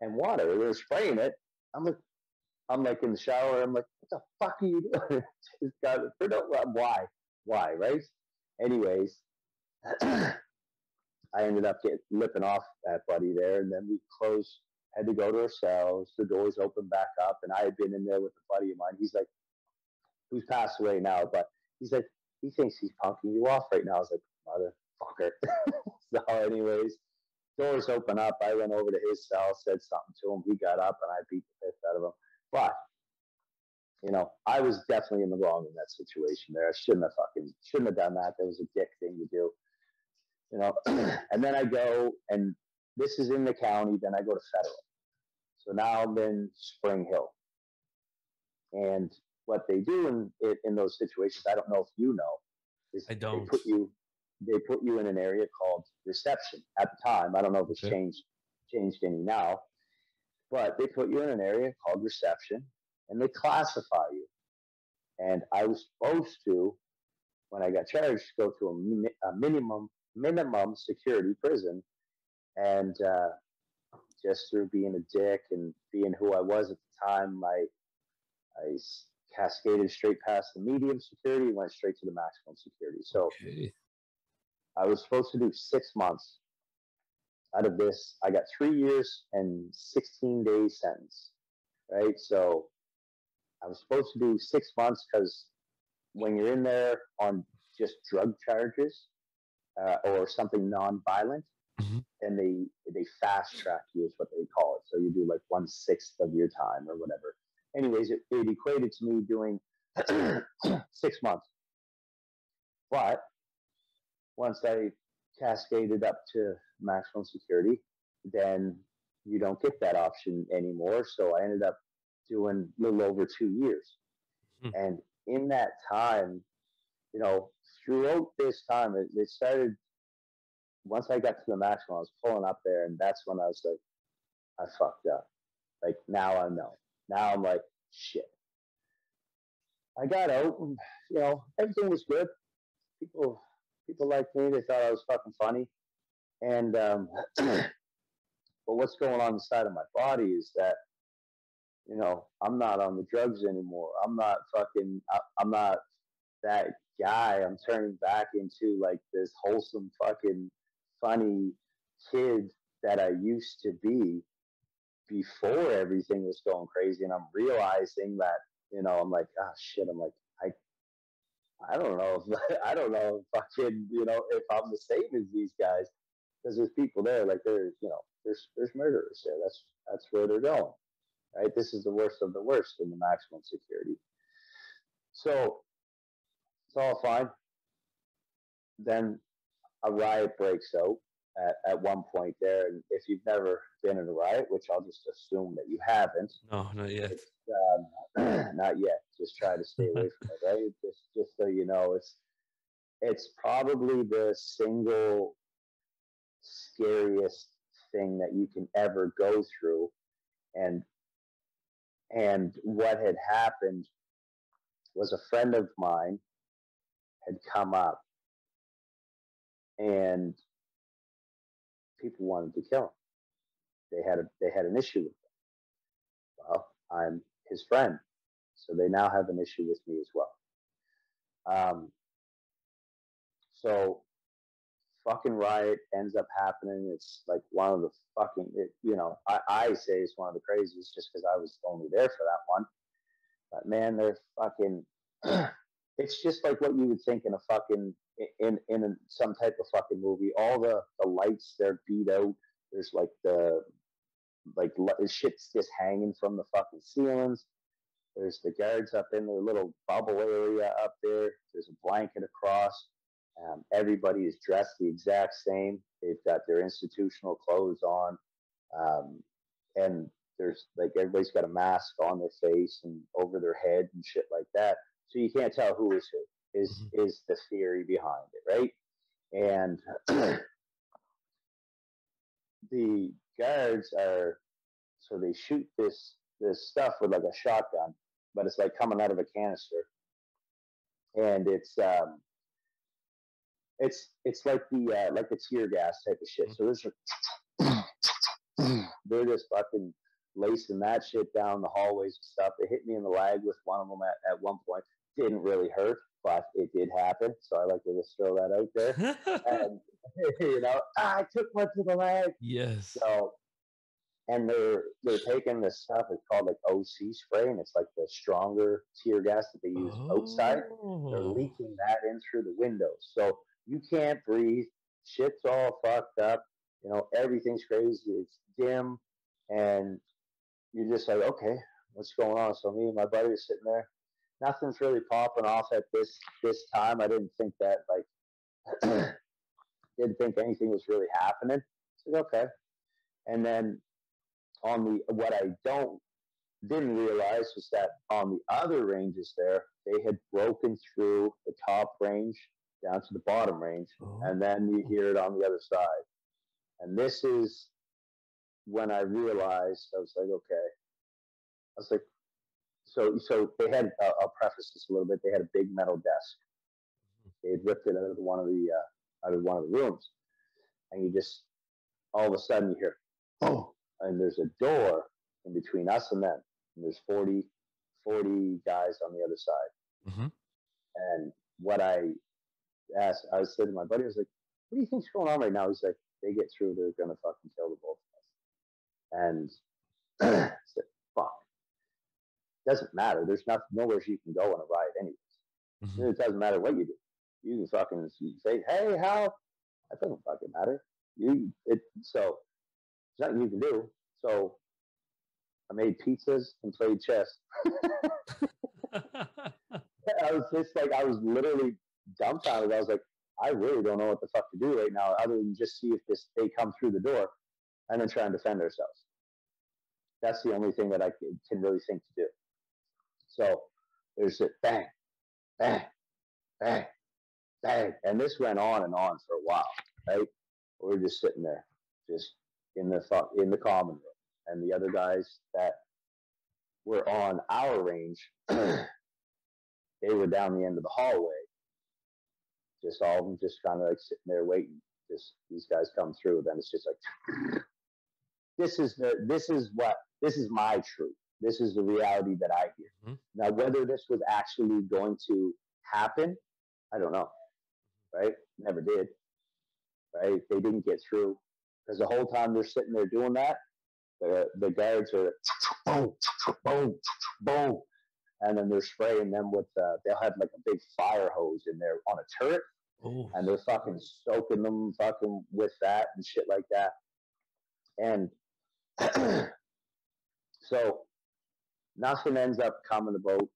and water. They were spraying it. I'm like, I'm like in the shower. I'm like, what the fuck are you doing? Just got it. Why? Why? Right? Anyways, I ended up getting lipping off that buddy there, and then we closed. Had to go to ourselves. The doors opened back up, and I had been in there with a buddy of mine. He's like, who's passed away now, but he's like, he thinks he's punking you off right now. I was like, motherfucker. So, anyways. Doors open up. I went over to his cell, said something to him. He got up, and I beat the piss out of him. But, you know, I was definitely in the wrong in that situation there. I shouldn't have fucking, shouldn't have done that. That was a dick thing to do, you know. And then I go, and this is in the county. Then I go to federal. So now I'm in Spring Hill. And what they do in in those situations, I don't know if you know, is I don't. They put you. They put you in an area called reception at the time. I don't know if it's okay. changed changed any now, but they put you in an area called reception, and they classify you. And I was supposed to, when I got charged, go to a, a minimum minimum security prison, and uh, just through being a dick and being who I was at the time, I I cascaded straight past the medium security, went straight to the maximum security. So. Okay. I was supposed to do six months out of this. I got three years and sixteen day sentence, right? So I was supposed to do six months because when you're in there on just drug charges uh, or something non-violent, mm-hmm. then they, they fast track you is what they call it. So you do like one-sixth of your time or whatever. Anyways, it, it equated to me doing six months. But... once I cascaded up to maximum security, then you don't get that option anymore. So I ended up doing a little over two years. Mm-hmm. And in that time, you know, throughout this time, it, it started, once I got to the maximum, I was pulling up there, and that's when I was like, I fucked up. Like, now I know. Now I'm like, shit. I got out, and, you know, everything was good. People... People liked me. They thought I was fucking funny. And, um, but what's going on inside of my body is that, you know, I'm not on the drugs anymore. I'm not fucking, I, I'm not that guy. I'm turning back into like this wholesome fucking funny kid that I used to be before everything was going crazy. And I'm realizing that, you know, I'm like, ah, oh, shit. I'm like, I I don't know. If, I don't know if fucking, you know, if I'm the same as these guys, because there's people there, like there's, you know, there's, there's murderers there. That's, that's where they're going, right? This is the worst of the worst in the maximum security. So it's all fine. Then a riot breaks out at, at one point there. And if you've never been in a riot, which I'll just assume that you haven't. No, not yet. Um, not yet. Just try to stay away from it, right? Just, just so you know, it's it's probably the single scariest thing that you can ever go through. And and what had happened was a friend of mine had come up, and people wanted to kill him. They had a, they had an issue with him. Well, I'm his friend, so they now have an issue with me as well. Um, so fucking riot ends up happening. It's like one of the fucking, it, you know, I, I say it's one of the craziest just because I was only there for that one. But man, they're fucking, it's just like what you would think in a fucking, in, in, in some type of fucking movie. All the, the lights, they're beat out. There's like the, like shit's just hanging from the fucking ceilings. There's the guards up in their little bubble area up there. There's a blanket across. Um, everybody is dressed the exact same. They've got their institutional clothes on. Um, and there's like, everybody's got a mask on their face and over their head and shit like that. So you can't tell who is who is, mm-hmm. is the theory behind it. Right. And the guards are, so they shoot this, this stuff with like a shotgun, but it's like coming out of a canister. And it's, um, It's it's like the uh, like the tear gas type of shit. So there's a, they're just fucking lacing that shit down the hallways and stuff. They hit me in the leg with one of them at, at one point. Didn't really hurt, but it did happen. So I like to just throw that out there. And you know, ah, I took one to the leg. Yes. So and they're they're taking this stuff. It's called like O C spray, and it's like the stronger tear gas that they use oh. outside. They're leaking that in through the windows. So you can't breathe. Shit's all fucked up. You know, everything's crazy. It's dim. And you're just like, okay, what's going on? So me and my buddy are sitting there. Nothing's really popping off at this, this time. I didn't think that, like, didn't think anything was really happening. So okay. And then on the, what I don't, didn't realize was that on the other ranges there, they had broken through the top range down to the bottom range, oh. and then you hear it on the other side. And this is when I realized, I was like, okay. I was like, so so they had, uh, I'll preface this a little bit, they had a big metal desk. They had ripped it out of one of the, uh, out of one of the rooms. And you just, all of a sudden you hear, oh, and there's a door in between us and them. And there's forty, forty guys on the other side. Mm-hmm. And what I, asked, I said to my buddy, I was like, what do you think's going on right now? He's like, they get through, they're gonna fucking kill the both of us. And I said, fuck. Doesn't matter. There's nothing, nowhere you can go on a riot anyways. Mm-hmm. It doesn't matter what you do. You can fucking say, hey, Hal, that doesn't fucking matter. You it so there's nothing you can do. So I made pizzas and played chess. I was just like, I was literally dumbfounded. I was like, I really don't know what the fuck to do right now, other than just see if this they come through the door, and then try and defend ourselves. That's the only thing that I can, can really think to do. So there's a bang, bang, bang, bang, and this went on and on for a while. Right? We were just sitting there, just in the in the common room, and the other guys that were on our range, they were down the end of the hallway. Just all of them just kind of like sitting there waiting. Just these guys come through, then it's just like, this is the, this is what, this is my truth. This is the reality that I hear. Mm-hmm. Now, whether this was actually going to happen, I don't know. Right? Never did. Right? They didn't get through. Because the whole time they're sitting there doing that, the, the guards are boom, boom, boom. And then they're spraying them with, uh, they'll have like a big fire hose in there on a turret. Ooh. And they're fucking soaking them fucking with that and shit like that. And so nothing ends up coming about.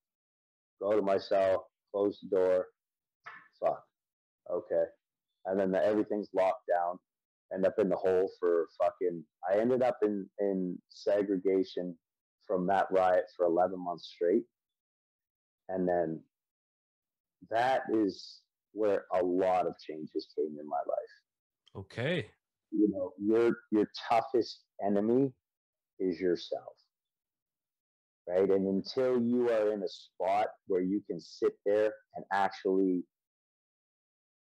Go to my cell, close the door. Fuck. Okay. And then the, everything's locked down. End up in the hole for fucking, I ended up in, in segregation from that riot for eleven months straight. And then that is where a lot of changes came in my life. Okay. you know, your your toughest enemy is yourself, right? And until you are in a spot where you can sit there and actually,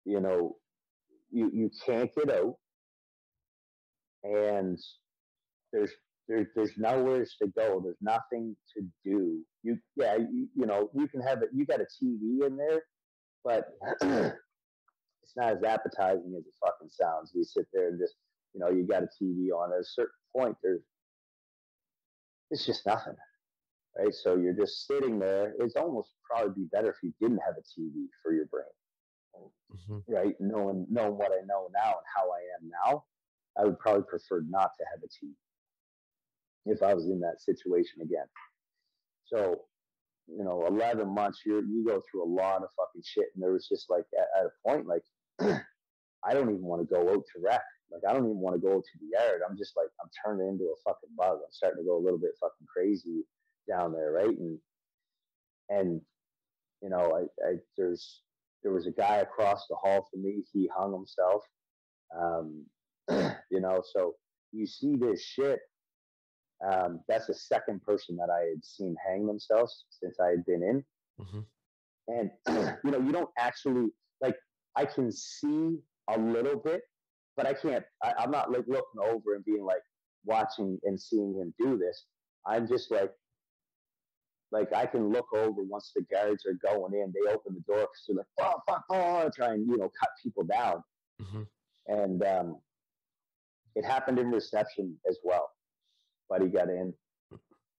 you know, you you can't get out, and there's there's there's nowhere to go. There's nothing to do. You yeah you, you know you can have it. You got a T V in there, but it's not as appetizing as it fucking sounds. You sit there and just, you know, you got a T V on. At a certain point, there's it's just nothing, right? So you're just sitting there. It's almost probably be better if you didn't have a T V for your brain. Mm-hmm. Right, knowing knowing what I know now and how I am now, I would probably prefer not to have a team if I was in that situation again. So, you know, eleven months, you you go through a lot of fucking shit, and there was just like at, at a point, like I don't even want to go out to rec, like I don't even want to go out to the yard. I'm just like I'm turning into a fucking bug. I'm starting to go a little bit fucking crazy down there, right? And and you know, I, I there's. There was a guy across the hall from me. He hung himself, um, you know. So you see this shit. Um, that's the second person that I had seen hang themselves since I had been in. Mm-hmm. And you know, you don't actually like. I can see a little bit, but I can't. I, I'm not like looking over and being like watching and seeing him do this. I'm just like. Like, I can look over once the guards are going in, they open the door because they're like, oh, fuck, oh, try and, you know, cut people down. Mm-hmm. And um, it happened in reception as well. Buddy got in.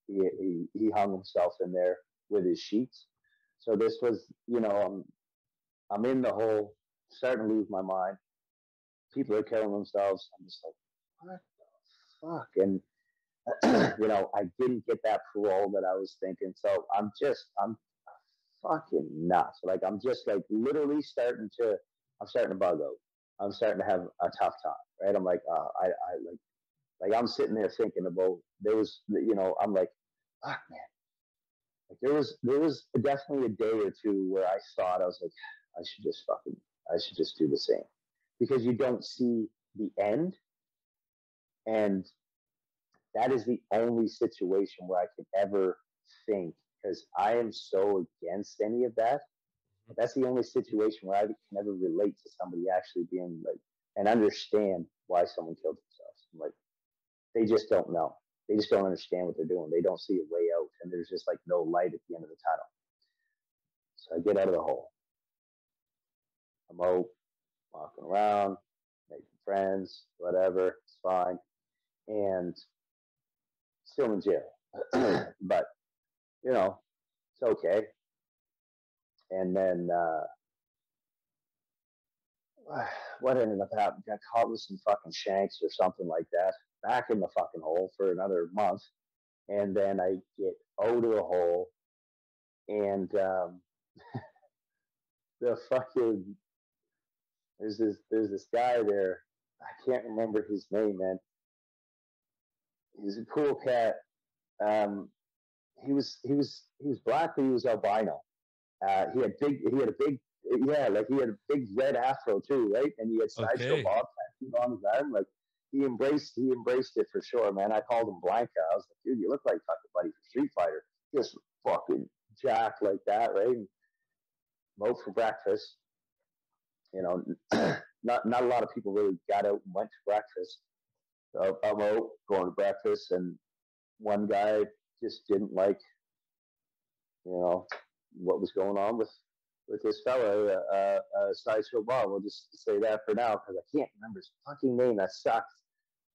He, he he hung himself in there with his sheets. So this was, you know, I'm, I'm in the hole, starting to lose my mind. People are killing themselves. I'm just like, what the fuck? And you know, I didn't get that parole that I was thinking. So I'm just, I'm fucking nuts. Like, I'm just like literally starting to, I'm starting to bug out. I'm starting to have a tough time, right? I'm like, uh, I, I like, like I'm sitting there thinking about, there was, you know, I'm like, fuck, man. Like there was, there was definitely a day or two where I thought I was like, I should just fucking, I should just do the same, because you don't see the end. And that is the only situation where I can ever think, because I am so against any of that. But that's the only situation where I can ever relate to somebody actually being like, and understand why someone killed themselves. I'm like, they just don't know. They just don't understand what they're doing. They don't see a way out. And there's just like no light at the end of the tunnel. So I get out of the hole. I'm out, walking around, making friends, whatever. It's fine. And still in jail, but you know, it's okay. And then uh what ended up happening, got caught with some fucking shanks or something like that, back in the fucking hole for another month. And then I get out of the hole, and um the fucking there's this there's this guy there, I can't remember his name, man. He's a cool cat. Um, he was he was he was black, but he was albino. Uh, he had big he had a big yeah, like he had a big red afro too, right? And he had sideshow okay. Bob tattooed on his arm. Like he embraced he embraced it for sure, man. I called him Blanca. I was like, dude, you look like fucking buddy from Street Fighter. Just fucking jacked like that, right? And vote for breakfast. You know, not not a lot of people really got out and went to breakfast. So I'm out going to breakfast, and one guy just didn't like, you know, what was going on with with this fella, uh, uh, Sideshow Bob. We'll just say that for now, because I can't remember his fucking name. That sucks.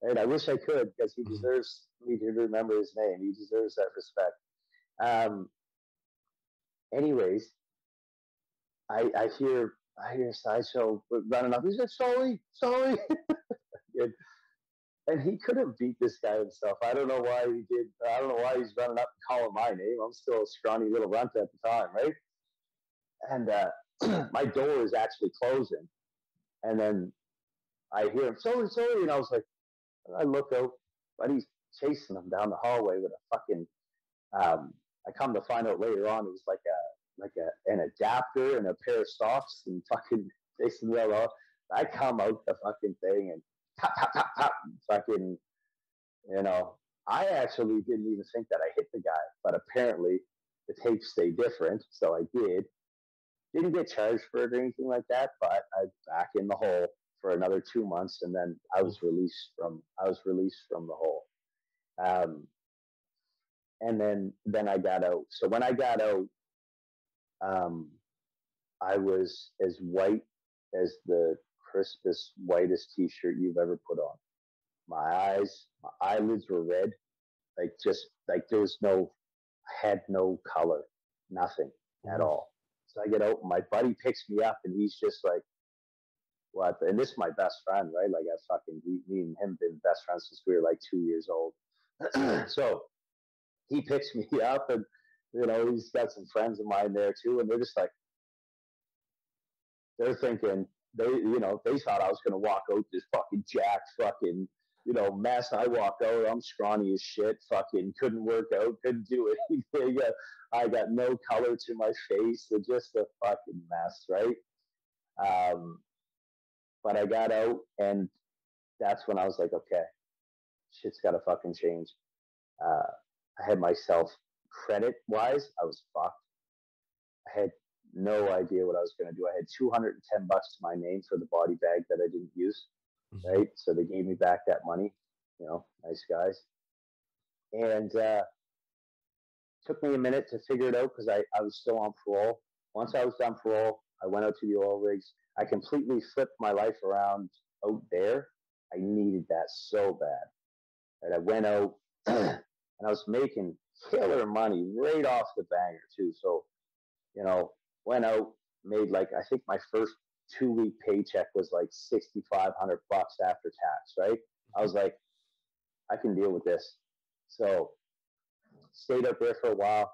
And I wish I could, because he deserves me to remember his name. He deserves that respect. Um. Anyways, I I hear I hear Sideshow running up. He said, "Sully, Sully." And he couldn't beat this guy himself. I don't know why he did. I don't know why he's running up and calling my name. I'm still a scrawny little runt at the time, right? And uh, my door is actually closing. And then I hear him, sorry, sorry. And I was like, I look out, but he's chasing him down the hallway with a fucking, um, I come to find out later on, it was like a, like a, an adapter and a pair of socks and fucking chasing me out. I come out the fucking thing and tap, tap, tap, tap, fucking, you know. I actually didn't even think that I hit the guy, but apparently the tapes stay different, so I did. Didn't get charged for it or anything like that, but I was back in the hole for another two months, and then I was released from I was released from the hole. Um, and then then I got out. So when I got out, um, I was as white as the crispest, whitest T-shirt you've ever put on. My eyes, my eyelids were red, like just like there was no, I had no color, nothing at all. So I get out, and my buddy picks me up, and he's just like, "What?" And this is my best friend, right? Like I fucking we, me and him been best friends since we were like two years old. So he picks me up, and you know he's got some friends of mine there too, and they're just like, they're thinking they, you know, they thought I was gonna walk out this fucking jack fucking. You know, mess. I walk out. I'm scrawny as shit. Fucking couldn't work out. Couldn't do anything. I got no color to my face. So just a fucking mess, right? Um, but I got out, and that's when I was like, okay, shit's got to fucking change. Uh, I had myself credit-wise, I was fucked. I had no idea what I was going to do. I had two hundred ten bucks to my name for the body bag that I didn't use. Right, so they gave me back that money, you know, nice guys, and uh took me a minute to figure it out because I, I was still on parole. Once I was on parole, I went out to the oil rigs. I completely flipped my life around out there. I needed that so bad. And I went out and I was making killer money right off the banger too. So, you know, went out, made like, I think my first two-week paycheck was like sixty-five hundred bucks after tax, right? I was like, I can deal with this. So stayed up there for a while,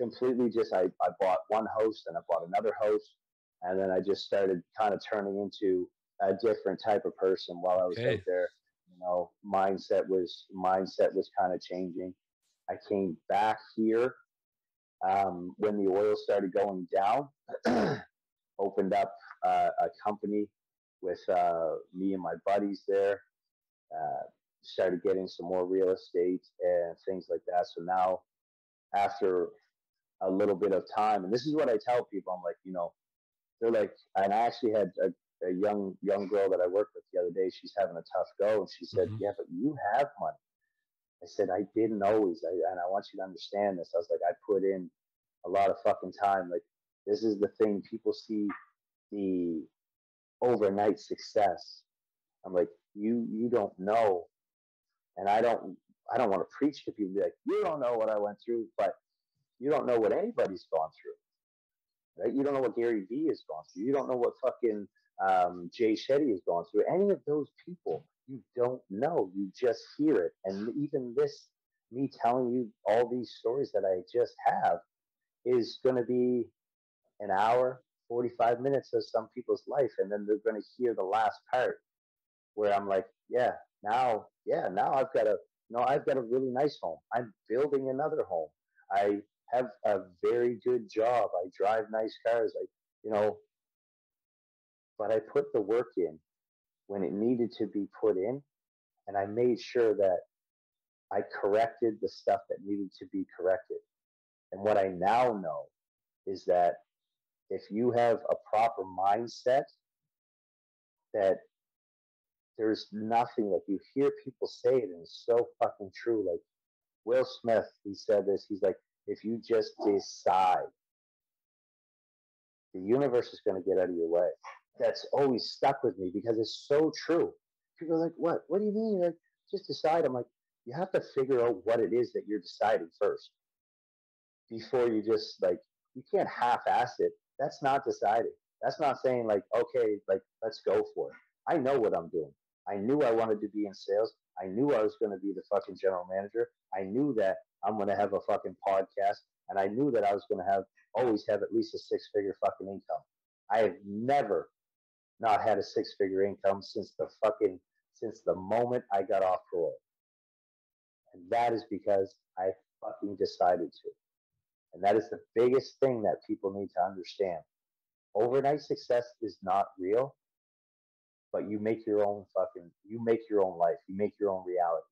completely just, I, I bought one house, then I bought another house, and then I just started kind of turning into a different type of person while I was okay. out there. You know, mindset was, mindset was kind of changing. I came back here um, when the oil started going down, opened up uh, a company with uh, me and my buddies there, uh, started getting some more real estate and things like that. So now after a little bit of time, and this is what I tell people, I'm like, you know, they're like, and I actually had a, a young, young girl that I worked with the other day, she's having a tough go. And she said, mm-hmm. yeah, but you have money. I said, I didn't always. I, and I want you to understand this. I was like, I put in a lot of fucking time. Like, this is the thing, people see the overnight success. I'm like, you you don't know. And I don't I don't want to preach to people, be like, you don't know what I went through, but you don't know what anybody's gone through. Right? You don't know what Gary Vee has gone through. You don't know what fucking um, Jay Shetty has gone through. Any of those people, you don't know. You just hear it. And even this, me telling you all these stories that I just have is going to be an hour, forty-five minutes of some people's life. And then they're going to hear the last part where I'm like, yeah, now, yeah, now I've got a, no, I've got a really nice home. I'm building another home. I have a very good job. I drive nice cars. I, you know, but I put the work in when it needed to be put in. And I made sure that I corrected the stuff that needed to be corrected. And what I now know is that if you have a proper mindset, that there's nothing, like you hear people say it and it's so fucking true. Like Will Smith, he said this, he's like, if you just decide, the universe is going to get out of your way. That's always stuck with me because it's so true. People are like, what? What do you mean? Like, just decide. I'm like, you have to figure out what it is that you're deciding first before you just like, you can't half-ass it. That's not deciding. That's not saying like, okay, like, let's go for it. I know what I'm doing. I knew I wanted to be in sales. I knew I was going to be the fucking general manager. I knew that I'm going to have a fucking podcast. And I knew that I was going to have, always have at least a six-figure fucking income. I have never not had a six-figure income since the fucking, since the moment I got off parole. And that is because I fucking decided to. And that is the biggest thing that people need to understand. Overnight success is not real. but you make your own fucking, you make your own life, you make your own reality.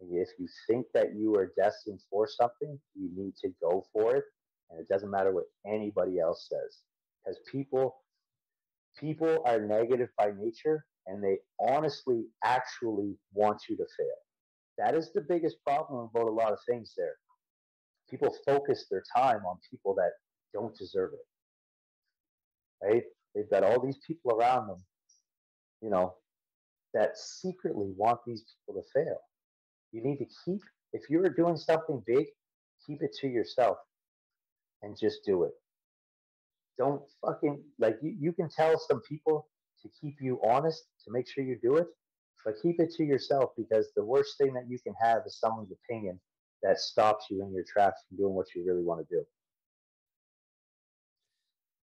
And if you think that you are destined for something, you need to go for it. And it doesn't matter what anybody else says, because people, people are negative by nature, and they honestly, actually want you to fail. That is the biggest problem about a lot of things there. People focus their time on people that don't deserve it, right? They've got all these people around them, you know, that secretly want these people to fail. You need to keep, if you're doing something big, keep it to yourself and just do it. Don't fucking, like, you, you can tell some people to keep you honest, to make sure you do it, but keep it to yourself, because the worst thing that you can have is someone's opinion that stops you in your tracks from doing what you really want to do.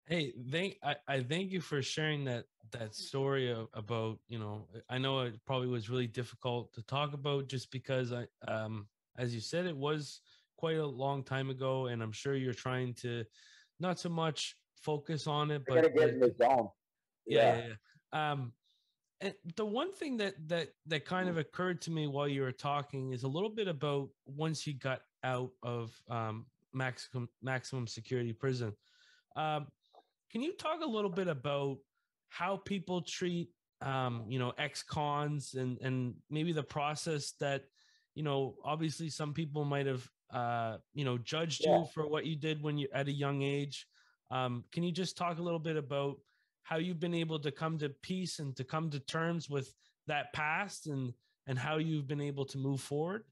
Hey, thank, I, I thank you for sharing that, that story of, about, you know, I know it probably was really difficult to talk about, just because I, um, as you said, it was quite a long time ago, and I'm sure you're trying to not so much focus on it, but I gotta get in the zone. Yeah. Yeah, yeah, yeah. Um, and the one thing that, that, that kind of occurred to me while you were talking is a little bit about once you got out of, um, maximum, maximum security prison, um, can you talk a little bit about how people treat, um, you know, ex-cons, and, and maybe the process that, you know, obviously some people might have, uh, you know, judged yeah. you for what you did when you at a young age. Um, can you just talk a little bit about how you've been able to come to peace and to come to terms with that past, and, and how you've been able to move forward?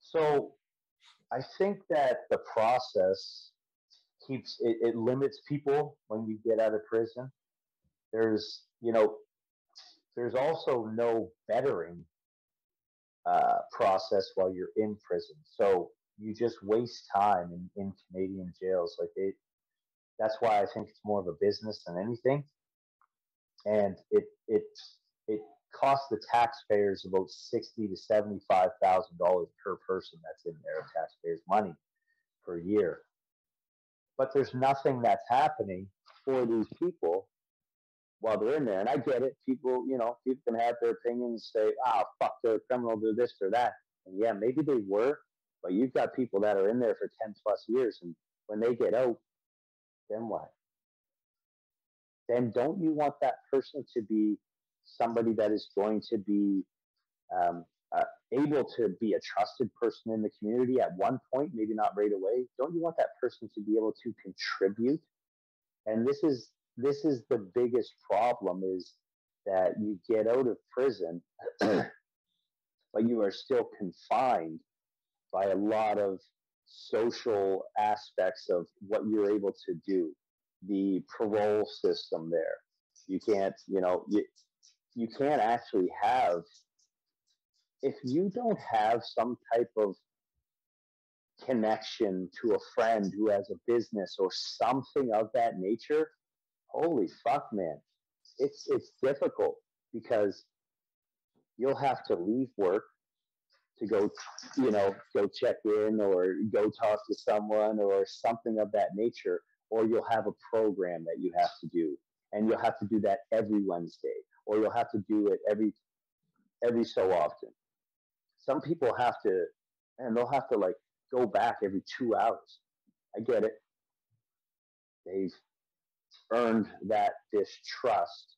So I think that the process keeps it, it limits people when you get out of prison. There's, you know, there's also no bettering uh, process while you're in prison. So you just waste time in, in Canadian jails. Like it, that's why I think it's more of a business than anything. And it, it, it costs the taxpayers about sixty thousand to seventy-five thousand dollars per person that's in there, taxpayers' money per year. But there's nothing that's happening for these people while they're in there. And I get it. People, you know, people can have their opinions, say, ah, oh, fuck, they're a criminal, do this or that. And yeah, maybe they were, but you've got people that are in there for ten plus years. And when they get out, then what? Then don't you want that person to be somebody that is going to be um, uh, able to be a trusted person in the community at one point, maybe not right away? Don't you want that person to be able to contribute? And this is, this is the biggest problem, is that you get out of prison, but you are still confined by a lot of social aspects of what you're able to do. The parole system there, you can't, you know, you, you can't actually have, if you don't have some type of connection to a friend who has a business or something of that nature, holy fuck, man, it's, it's difficult, because you'll have to leave work to go, you know, go check in or go talk to someone or something of that nature, or you'll have a program that you have to do, and you'll have to do that every Wednesday, or you'll have to do it every, every so often. Some people have to, and they'll have to like go back every two hours. I get it. They've earned that distrust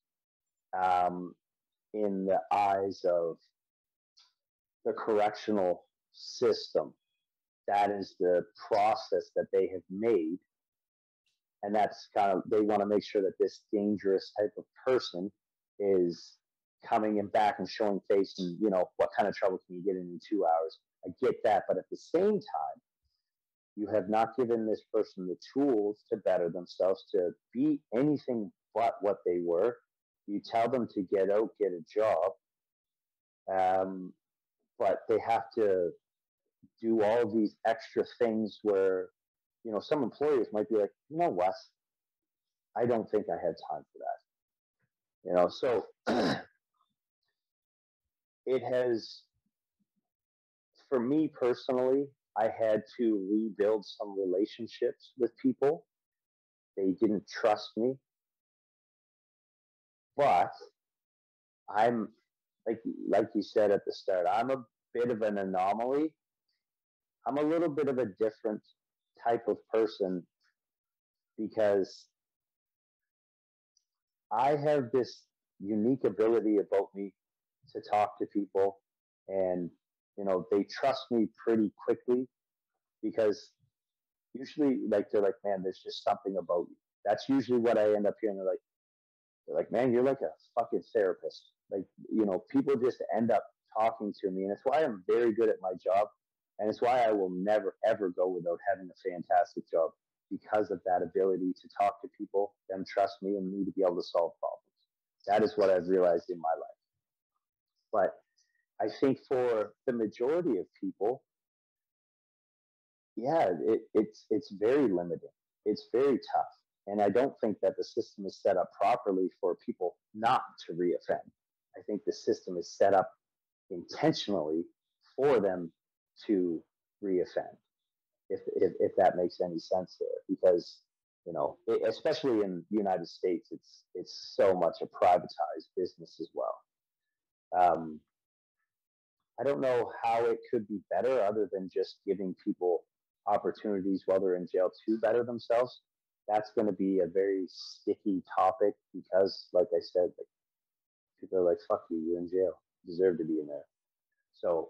um, in the eyes of the correctional system. That is the process that they have made. And that's kind of, they want to make sure that this dangerous type of person is coming in back and showing face, and, you know, what kind of trouble can you get in in two hours? I get that. But at the same time, you have not given this person the tools to better themselves, to be anything but what they were. You tell them to get out, get a job. Um, But they have to do all these extra things where, you know, some employers might be like, you know what, I don't think I had time for that. You know, so it has, for me personally, I had to rebuild some relationships with people. They didn't trust me. But I'm like like you said at the start, I'm a bit of an anomaly. I'm a little bit of a different type of person because I have this unique ability about me to talk to people, and you know, they trust me pretty quickly because usually like they're like, man, there's just something about you. That's usually what I end up hearing. They're like, they're like, man, you're like a fucking therapist. Like, you know, people just end up talking to me, and it's why I'm very good at my job. And it's why I will never, ever go without having a fantastic job, because of that ability to talk to people, them trust me, and me to be able to solve problems. That is what I've realized in my life. But I think for the majority of people, yeah, it, it's, it's very limiting. It's very tough. And I don't think that the system is set up properly for people not to reoffend. I think the system is set up intentionally for them to reoffend, if, if if that makes any sense there, because you know, it, especially in the United States, it's it's so much a privatized business as well. Um, I don't know how it could be better other than just giving people opportunities while they're in jail to better themselves. That's going to be a very sticky topic because, like I said, like, people are like, "Fuck you, you're in jail, you deserve to be in there." So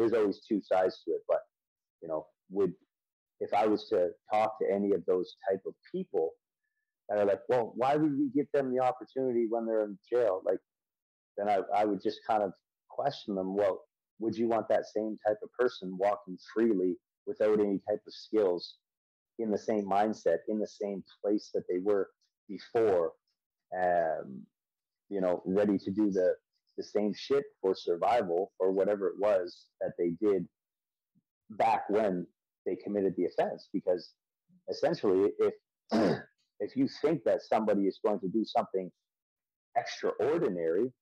there's always two sides to it. But, you know, would if I was to talk to any of those type of people that are like, well, why would we give them the opportunity when they're in jail? Like, then I, I would just kind of question them. Well, would you want that same type of person walking freely without any type of skills, in the same mindset, in the same place that they were before, um, you know, ready to do the, the same shit for survival or whatever it was that they did back when they committed the offense? Because essentially, if if you think that somebody is going to do something extraordinary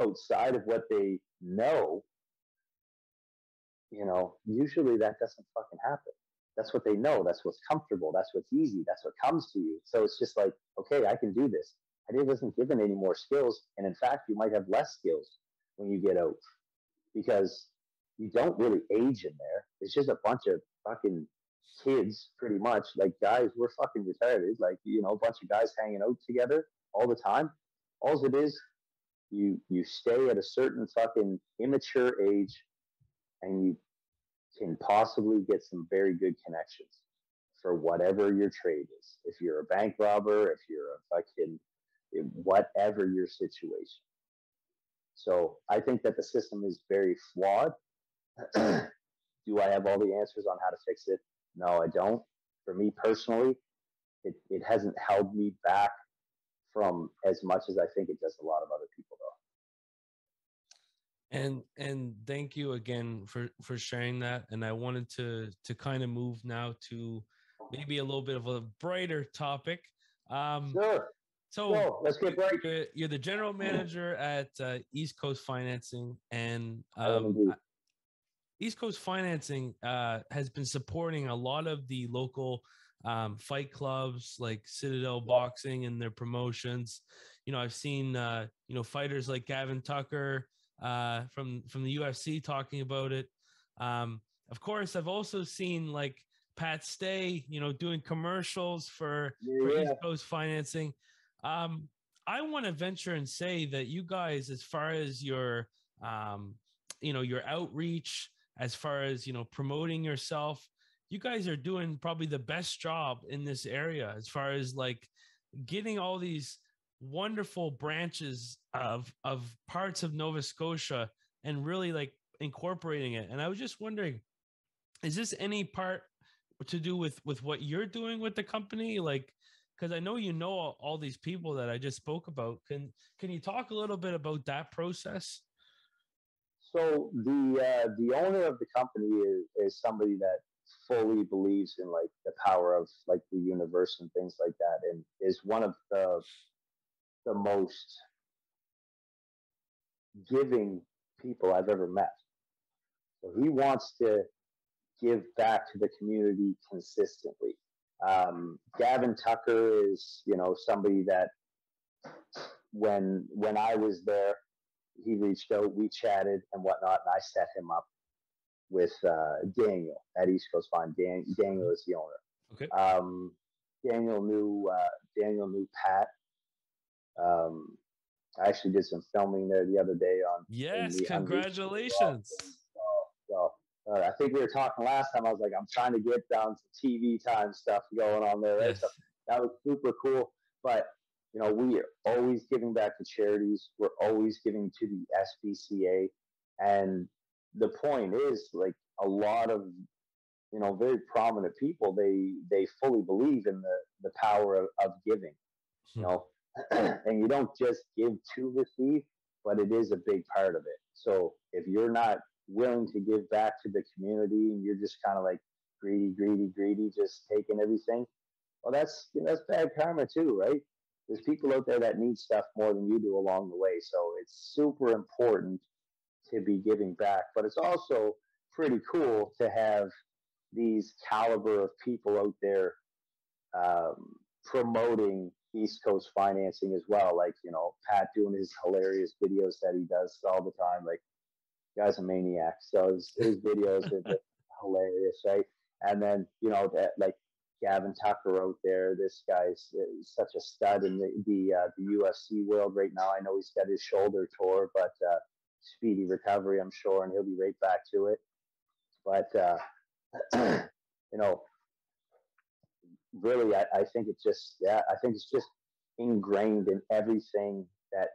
outside of what they know, you know, usually that doesn't fucking happen. That's what they know. That's what's comfortable. That's what's easy. That's what comes to you. So it's just like, okay, I can do this. I wasn't given any more skills. And in fact, you might have less skills when you get out, because you don't really age in there. It's just a bunch of fucking kids, pretty much. Like, guys, we're fucking retarded. Like, you know, a bunch of guys hanging out together all the time. All it is, you, you stay at a certain fucking immature age, and you can possibly get some very good connections for whatever your trade is. If you're a bank robber, if you're a fucking... whatever your situation. So I think that the system is very flawed. Do I have all the answers on how to fix it? No, I don't. For me personally, it, it hasn't held me back from as much as I think it does a lot of other people, though. And and thank you again for, for sharing that. And I wanted to to kind of move now to maybe a little bit of a brighter topic. Um, sure. So Whoa, let's get right. You're, you're the general manager at uh, East Coast Financing, and um, East Coast Financing uh, has been supporting a lot of the local um, fight clubs like Citadel Boxing and their promotions. You know, I've seen uh, you know, fighters like Gavin Tucker uh, from from the U F C talking about it. Um, of course, I've also seen like Pat Stay, you know, doing commercials for, yeah. for East Coast Financing. Um, I want to venture and say that you guys, as far as your, um, you know, your outreach, as far as, you know, promoting yourself, you guys are doing probably the best job in this area, as far as like getting all these wonderful branches of, of parts of Nova Scotia and really like incorporating it. And I was just wondering, is this any part to do with, with what you're doing with the company? Like, because I know you know all, all these people that I just spoke about. Can can you talk a little bit about that process? So the uh, the owner of the company is, is somebody that fully believes in like the power of like the universe and things like that, and is one of the the most giving people I've ever met. So he wants to give back to the community consistently. Um, Gavin Tucker is, you know, somebody that when when I was there, he reached out, we chatted and whatnot, and I set him up with uh, Daniel at East Coast Fund. Dan, Daniel is the owner. Okay. Um, Daniel knew uh, Daniel knew Pat. Um, I actually did some filming there the other day on. Yes, the, congratulations. Well, uh, I think we were talking last time. I was like, I'm trying to get down to T V time stuff going on there. Yes. So that was super cool. But, you know, we are always giving back to charities. We're always giving to the S P C A. And the point is, like, a lot of, you know, very prominent people, they, they fully believe in the, the power of, of giving, you know. And you don't just give to receive, but it is a big part of it. So if you're not willing to give back to the community and you're just kind of like greedy, greedy, greedy, just taking everything, well, that's, you know, that's bad karma too, right? There's people out there that need stuff more than you do along the way. So it's super important to be giving back, but it's also pretty cool to have these caliber of people out there um, promoting East Coast Financing as well. Like, you know, Pat doing his hilarious videos that he does all the time. Like, the guy's a maniac. So his, his videos are just hilarious, right? And then, you know, that, like, Gavin Tucker out there, this guy's such a stud in the the, uh, the U F C world right now. I know he's got his shoulder tore, but uh, speedy recovery, I'm sure, and he'll be right back to it. But, uh, you know, really, I, I think it's just, yeah, I think it's just ingrained in everything that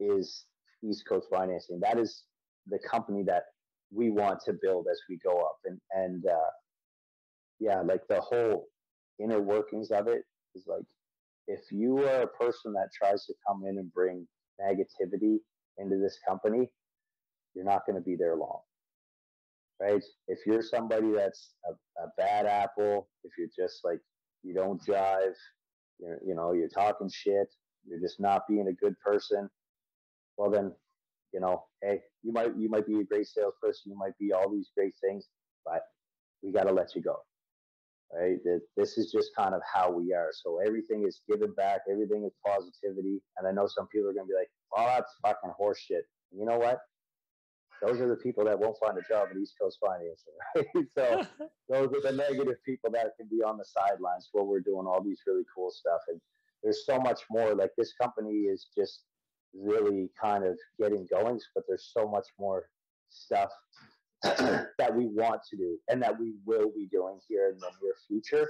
is East Coast Financing. That is the company that we want to build as we go up. And, and, uh, yeah, like the whole inner workings of it is like, if you are a person that tries to come in and bring negativity into this company, you're not going to be there long, right? If you're somebody that's a, a bad apple, if you're just like, you don't jive, you're, you know, you're talking shit, you're just not being a good person, well then, you know, hey, you might, you might be a great salesperson, you might be all these great things, but we got to let you go. Right? This is just kind of how we are. So everything is given back. Everything is positivity. And I know some people are going to be like, oh, that's fucking horseshit. You know what? Those are the people that won't find a job at East Coast Financing. Right? So those are the negative people that can be on the sidelines while we're doing all these really cool stuff. And there's so much more. Like, this company is just really kind of getting going, but there's so much more stuff that we want to do and that we will be doing here in the near future.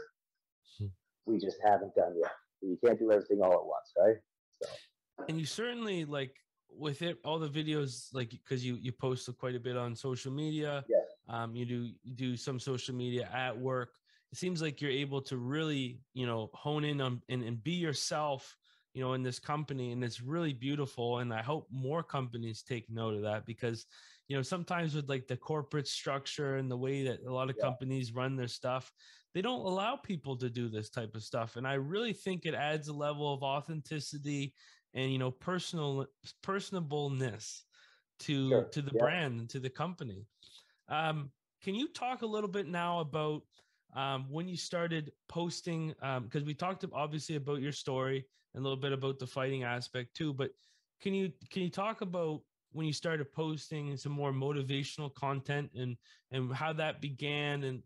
We just haven't done yet. You can't do everything all at once, right? So. And you certainly, like, with it, all the videos, like, because you you post quite a bit on social media. Yeah. Um, you do you do some social media at work. It seems like you're able to really, you know, hone in on and, and be yourself, you know, in this company, and it's really beautiful. And I hope more companies take note of that, because, you know, sometimes with like the corporate structure and the way that a lot of yeah. companies run their stuff, they don't allow people to do this type of stuff. And I really think it adds a level of authenticity and, you know, personal personableness to, sure. to the yeah. brand and to the company. Um, can you talk a little bit now about um, when you started posting? Um, because we talked obviously about your story and a little bit about the fighting aspect too, but can you, can you talk about when you started posting some more motivational content and, and how that began? And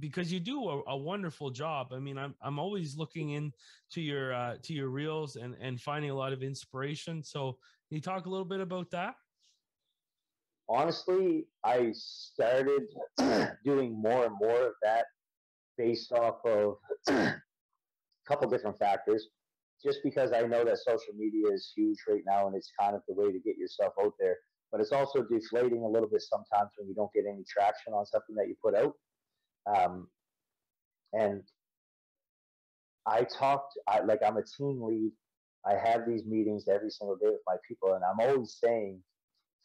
because you do a, a wonderful job. I mean, I'm, I'm always looking in to your, uh, to your reels and, and finding a lot of inspiration. So can you talk a little bit about that? Honestly, I started doing more and more of that based off of a couple different factors. Just because I know that social media is huge right now and it's kind of the way to get yourself out there, but it's also deflating a little bit sometimes when you don't get any traction on something that you put out. Um, and I talked, I, like I'm a team lead. I have these meetings every single day with my people, and I'm always saying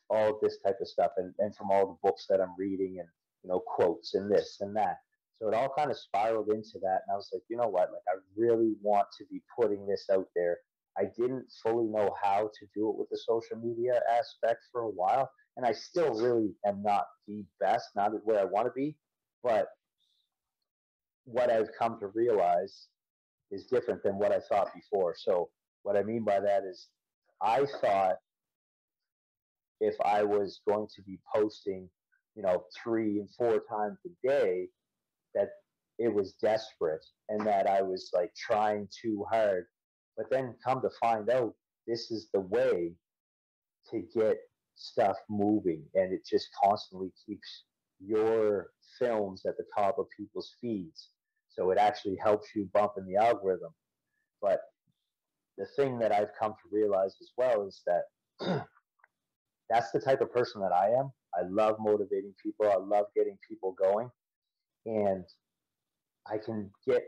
all this type of stuff and, and from all the books that I'm reading and, you know, quotes and this and that. So it all kind of spiraled into that. And I was like, you know what? Like, I really want to be putting this out there. I didn't fully know how to do it with the social media aspect for a while. And I still really am not the best, not where I want to be. But what I've come to realize is different than what I thought before. So what I mean by that is I thought if I was going to be posting, you know, three and four times a day, that it was desperate and that I was like trying too hard. But then come to find out, this is the way to get stuff moving, and it just constantly keeps your films at the top of people's feeds. So it actually helps you bump in the algorithm. But the thing that I've come to realize as well is that that's the type of person that I am. I love motivating people. I love getting people going. And I can get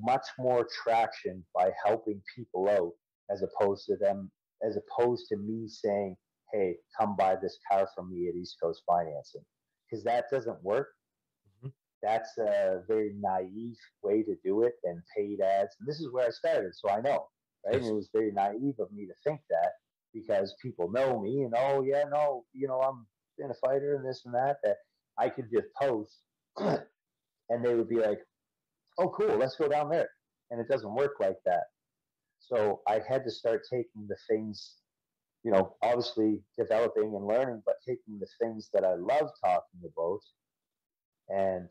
much more traction by helping people out as opposed to them, as opposed to me saying, hey, come buy this car from me at East Coast Financing. Because that doesn't work. Mm-hmm. That's a very naive way to do it, and paid ads. And this is where I started, so I know, right? Yes. And it was very naive of me to think that, because people know me and, oh, yeah, no, you know, I'm been a fighter and this and that, that I could just post and they would be like, oh, cool, let's go down there. And it doesn't work like that. So I had to start taking the things, you know, obviously developing and learning, but taking the things that I love talking about and,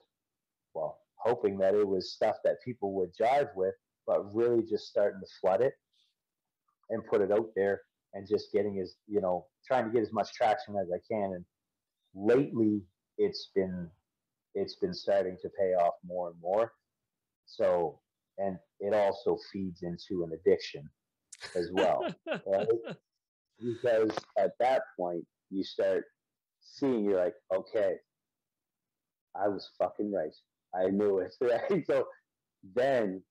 well, hoping that it was stuff that people would jive with, but really just starting to flood it and put it out there and just getting as, you know, trying to get as much traction as I can. And lately it's been, it's been starting to pay off more and more. So, and it also feeds into an addiction as well. Right? Because at that point, you start seeing, you're like, okay, I was fucking right. I knew it, right? So then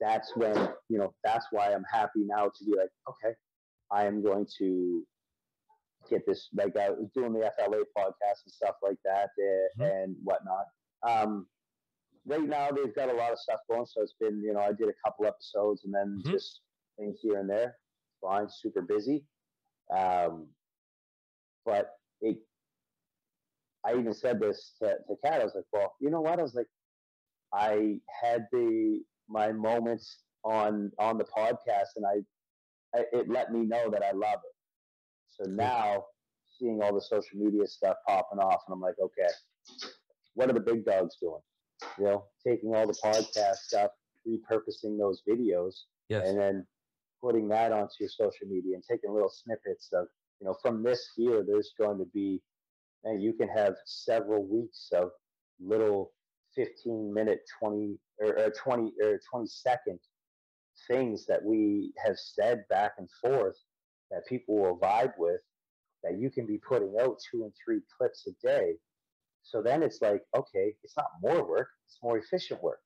that's when, you know, that's why I'm happy now to be like, okay, I am going to get this. Like, I was doing the F L A podcast and stuff like that, uh, mm-hmm. and whatnot. Um, right now, they've got a lot of stuff going. So it's been, you know, I did a couple episodes and then mm-hmm. just things here and there. Fine, super busy. Um, but it, I even said this to, to Kat. I was like, well, you know what? I was like, I had the my moments on on the podcast, and I. It let me know that I love it. So now seeing all the social media stuff popping off, and I'm like, okay, what are the big dogs doing? You know, taking all the podcast stuff, repurposing those videos, yes. and then putting that onto your social media and taking little snippets of, you know, from this year, there's going to be, and you can have several weeks of little fifteen minute, twenty or, or twenty or twenty second things that we have said back and forth that people will vibe with, that you can be putting out two and three clips a day. So then it's like, okay, it's not more work, it's more efficient work.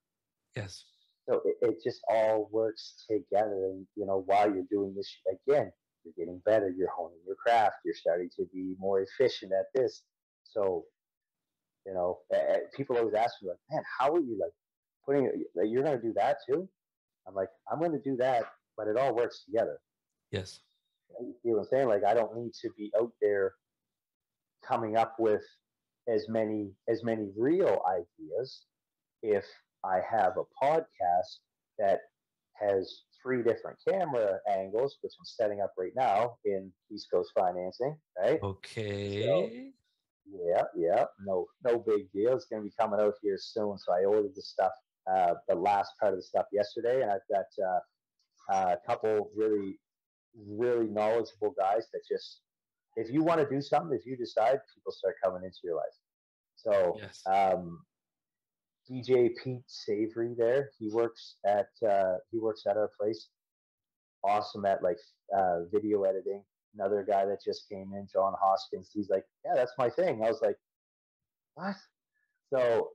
Yes. So it, it just all works together. And, you know, while you're doing this, again, you're getting better, you're honing your craft, you're starting to be more efficient at this. So, you know, people always ask me, like, man, how are you, like, putting it, like, you're going to do that too? I'm like, I'm going to do that, but it all works together. Yes. You know what I'm saying? Like, I don't need to be out there coming up with as many, as many real ideas if I have a podcast that has three different camera angles, which I'm setting up right now in East Coast Financing, right? Okay. So, yeah, yeah. No, no big deal. It's going to be coming out here soon. So I ordered the stuff. Uh, the last part of the stuff yesterday, and I've got uh, uh, a couple really, really knowledgeable guys that just, if you want to do something, if you decide, people start coming into your life. So yes. um, D J Pete Savory there, he works at uh, he works at our place. Awesome at like uh, video editing. Another guy that just came in, John Hoskins. He's like, yeah, that's my thing. I was like, what? So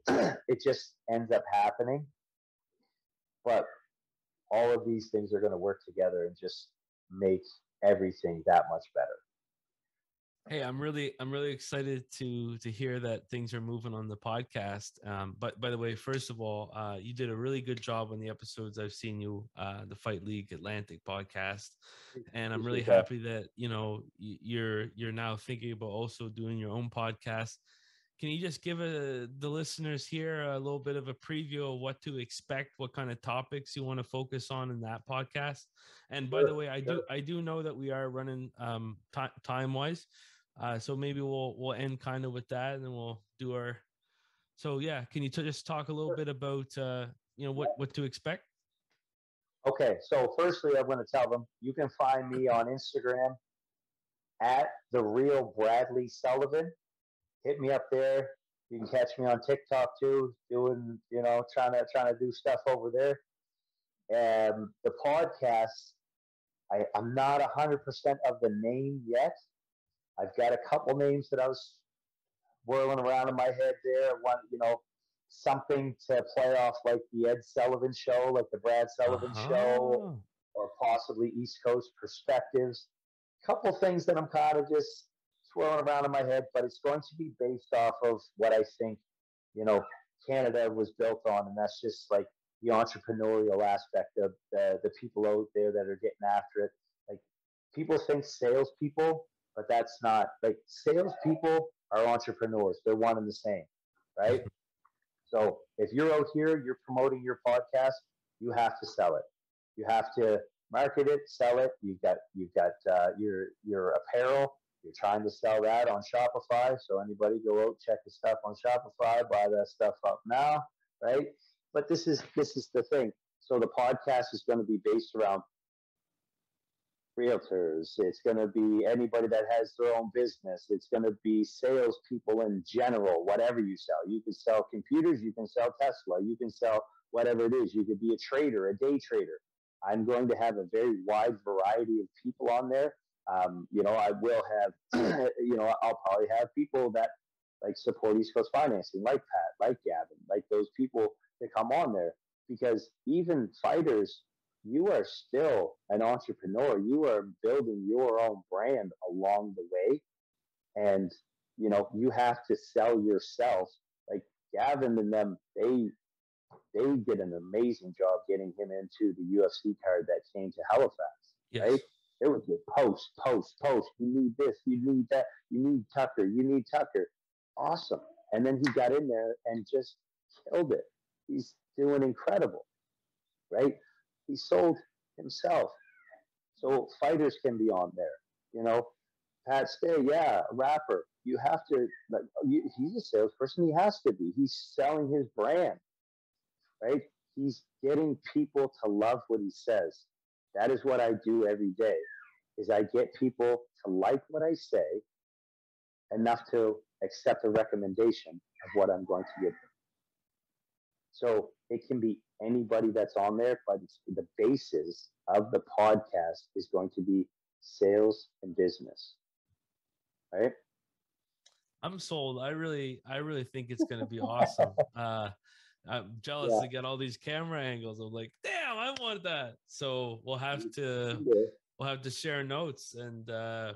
it just ends up happening, but all of these things are going to work together and just make everything that much better. Hey, I'm really, I'm really excited to, to hear that things are moving on the podcast. Um, but by the way, first of all, uh, you did a really good job on the episodes I've seen you, uh, the Fight League Atlantic podcast. And I'm really happy that, you know, you're, you're now thinking about also doing your own podcast. Can you just give a, the listeners here a little bit of a preview of what to expect, what kind of topics you want to focus on in that podcast? And by sure. the way, I do sure. I do know that we are running um, t- time wise, uh, so maybe we'll we'll end kind of with that, and then we'll do our. So yeah, can you t- just talk a little sure. bit about uh, you know what what to expect? Okay, so firstly, I'm going to tell them you can find me on Instagram at the real Bradley Sullivan. Hit me up there. You can catch me on TikTok too, doing, you know, trying to trying to do stuff over there. And the podcast, I, I'm not one hundred percent of the name yet. I've got a couple names that I was whirling around in my head there. One, you know, something to play off like the Ed Sullivan Show, like the Brad Sullivan uh-huh. Show, or possibly East Coast Perspectives. Couple things that I'm kind of just swirling around in my head, but it's going to be based off of what I think, you know, Canada was built on, and that's just like the entrepreneurial aspect of the, the people out there that are getting after it. Like, people think salespeople, but that's not, like, salespeople are entrepreneurs. They're one and the same, right? So if you're out here, you're promoting your podcast, you have to sell it. You have to market it, sell it. You've got, you've got uh, your your apparel. You're trying to sell that on Shopify, so anybody go out, check the stuff on Shopify, buy that stuff up now, right? But this is this is the thing. So the podcast is going to be based around realtors. It's going to be anybody that has their own business. It's going to be salespeople in general, whatever you sell. You can sell computers. You can sell Tesla. You can sell whatever it is. You could be a trader, a day trader. I'm going to have a very wide variety of people on there. Um, you know, I will have, you know, I'll probably have people that like support East Coast Financing, like Pat, like Gavin, like those people that come on there, because even fighters, you are still an entrepreneur. You are building your own brand along the way. And, you know, you have to sell yourself. Like Gavin and them, they, they did an amazing job getting him into the U F C card that came to Halifax, yes. right? It was just post, post, post. You need this, you need that, you need Tucker, you need Tucker. Awesome. And then he got in there and just killed it. He's doing incredible, right? He sold himself. So fighters can be on there, you know. Pat Stay, yeah, a rapper. You have to, like, you, he's a salesperson. He has to be. He's selling his brand, right? He's getting people to love what he says. That is what I do every day, is I get people to like what I say enough to accept a recommendation of what I'm going to give them. So it can be anybody that's on there, but the basis of the podcast is going to be sales and business, right? I'm sold. I really, I really think it's going to be awesome. Uh, I'm jealous yeah. to get all these camera angles. I'm like, damn, I want that. So we'll have to we'll have to share notes, and uh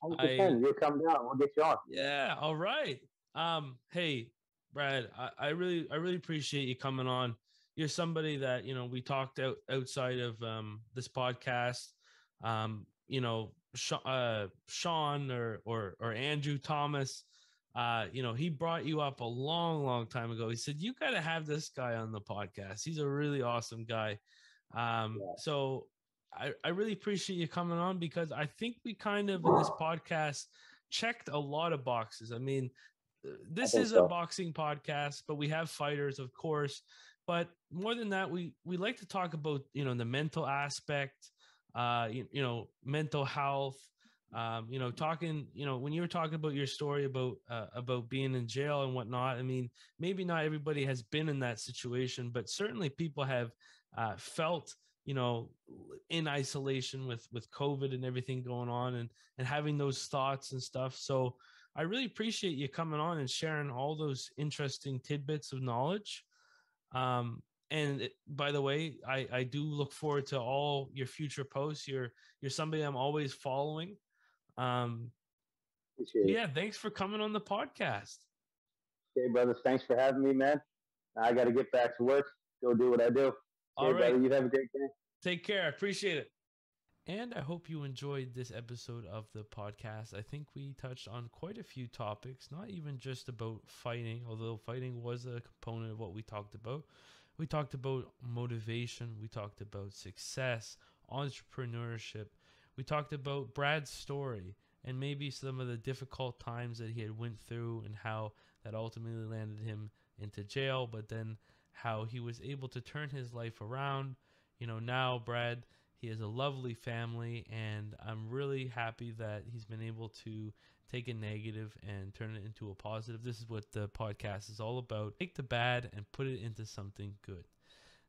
one hundred percent you'll come down, we'll get you on. Yeah, all right. Um, hey, Brad, I, I really I really appreciate you coming on. You're somebody that, you know, we talked out outside of um this podcast. Um, you know, Sh- uh, Sean or or or Andrew Thomas. Uh, you know, he brought you up a long, long time ago. He said, you got to have this guy on the podcast. He's a really awesome guy. Um, yeah. So I, I really appreciate you coming on, because I think we kind of, in this podcast, checked a lot of boxes. I mean, this I is so. a boxing podcast, but we have fighters, of course. But more than that, we, we like to talk about, you know, the mental aspect, uh, you, you know, mental health. Um, you know, talking, you know, when you were talking about your story about, uh, about being in jail and whatnot, I mean, maybe not everybody has been in that situation, but certainly people have, uh, felt, you know, in isolation with, with COVID and everything going on, and, and having those thoughts and stuff. So I really appreciate you coming on and sharing all those interesting tidbits of knowledge. Um, And by the way, I, I do look forward to all your future posts. You're, you're somebody I'm always following. Um, yeah, thanks for coming on the podcast. Okay, brother. Thanks for having me, man. I got to get back to work. Go do what I do. Okay, all right, brother, you have a great day. Take care. Appreciate it. And I hope you enjoyed this episode of the podcast. I think we touched on quite a few topics, not even just about fighting, although fighting was a component of what we talked about. We talked about motivation. We talked about success, entrepreneurship. We talked about Brad's story and maybe some of the difficult times that he had went through and how that ultimately landed him into jail, but then how he was able to turn his life around. You know, now Brad, he has a lovely family, and I'm really happy that he's been able to take a negative and turn it into a positive. This is what the podcast is all about. Take the bad and put it into something good.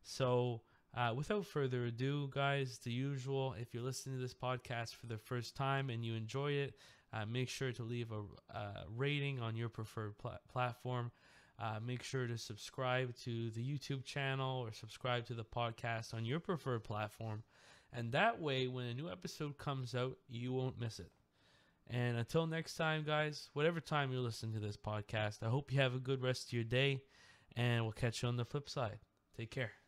So uh, without further ado, guys, the usual, if you're listening to this podcast for the first time and you enjoy it, uh, make sure to leave a uh, rating on your preferred pl- platform. Uh, make sure to subscribe to the YouTube channel or subscribe to the podcast on your preferred platform. And that way, when a new episode comes out, you won't miss it. And until next time, guys, whatever time you're listening to this podcast, I hope you have a good rest of your day, and we'll catch you on the flip side. Take care.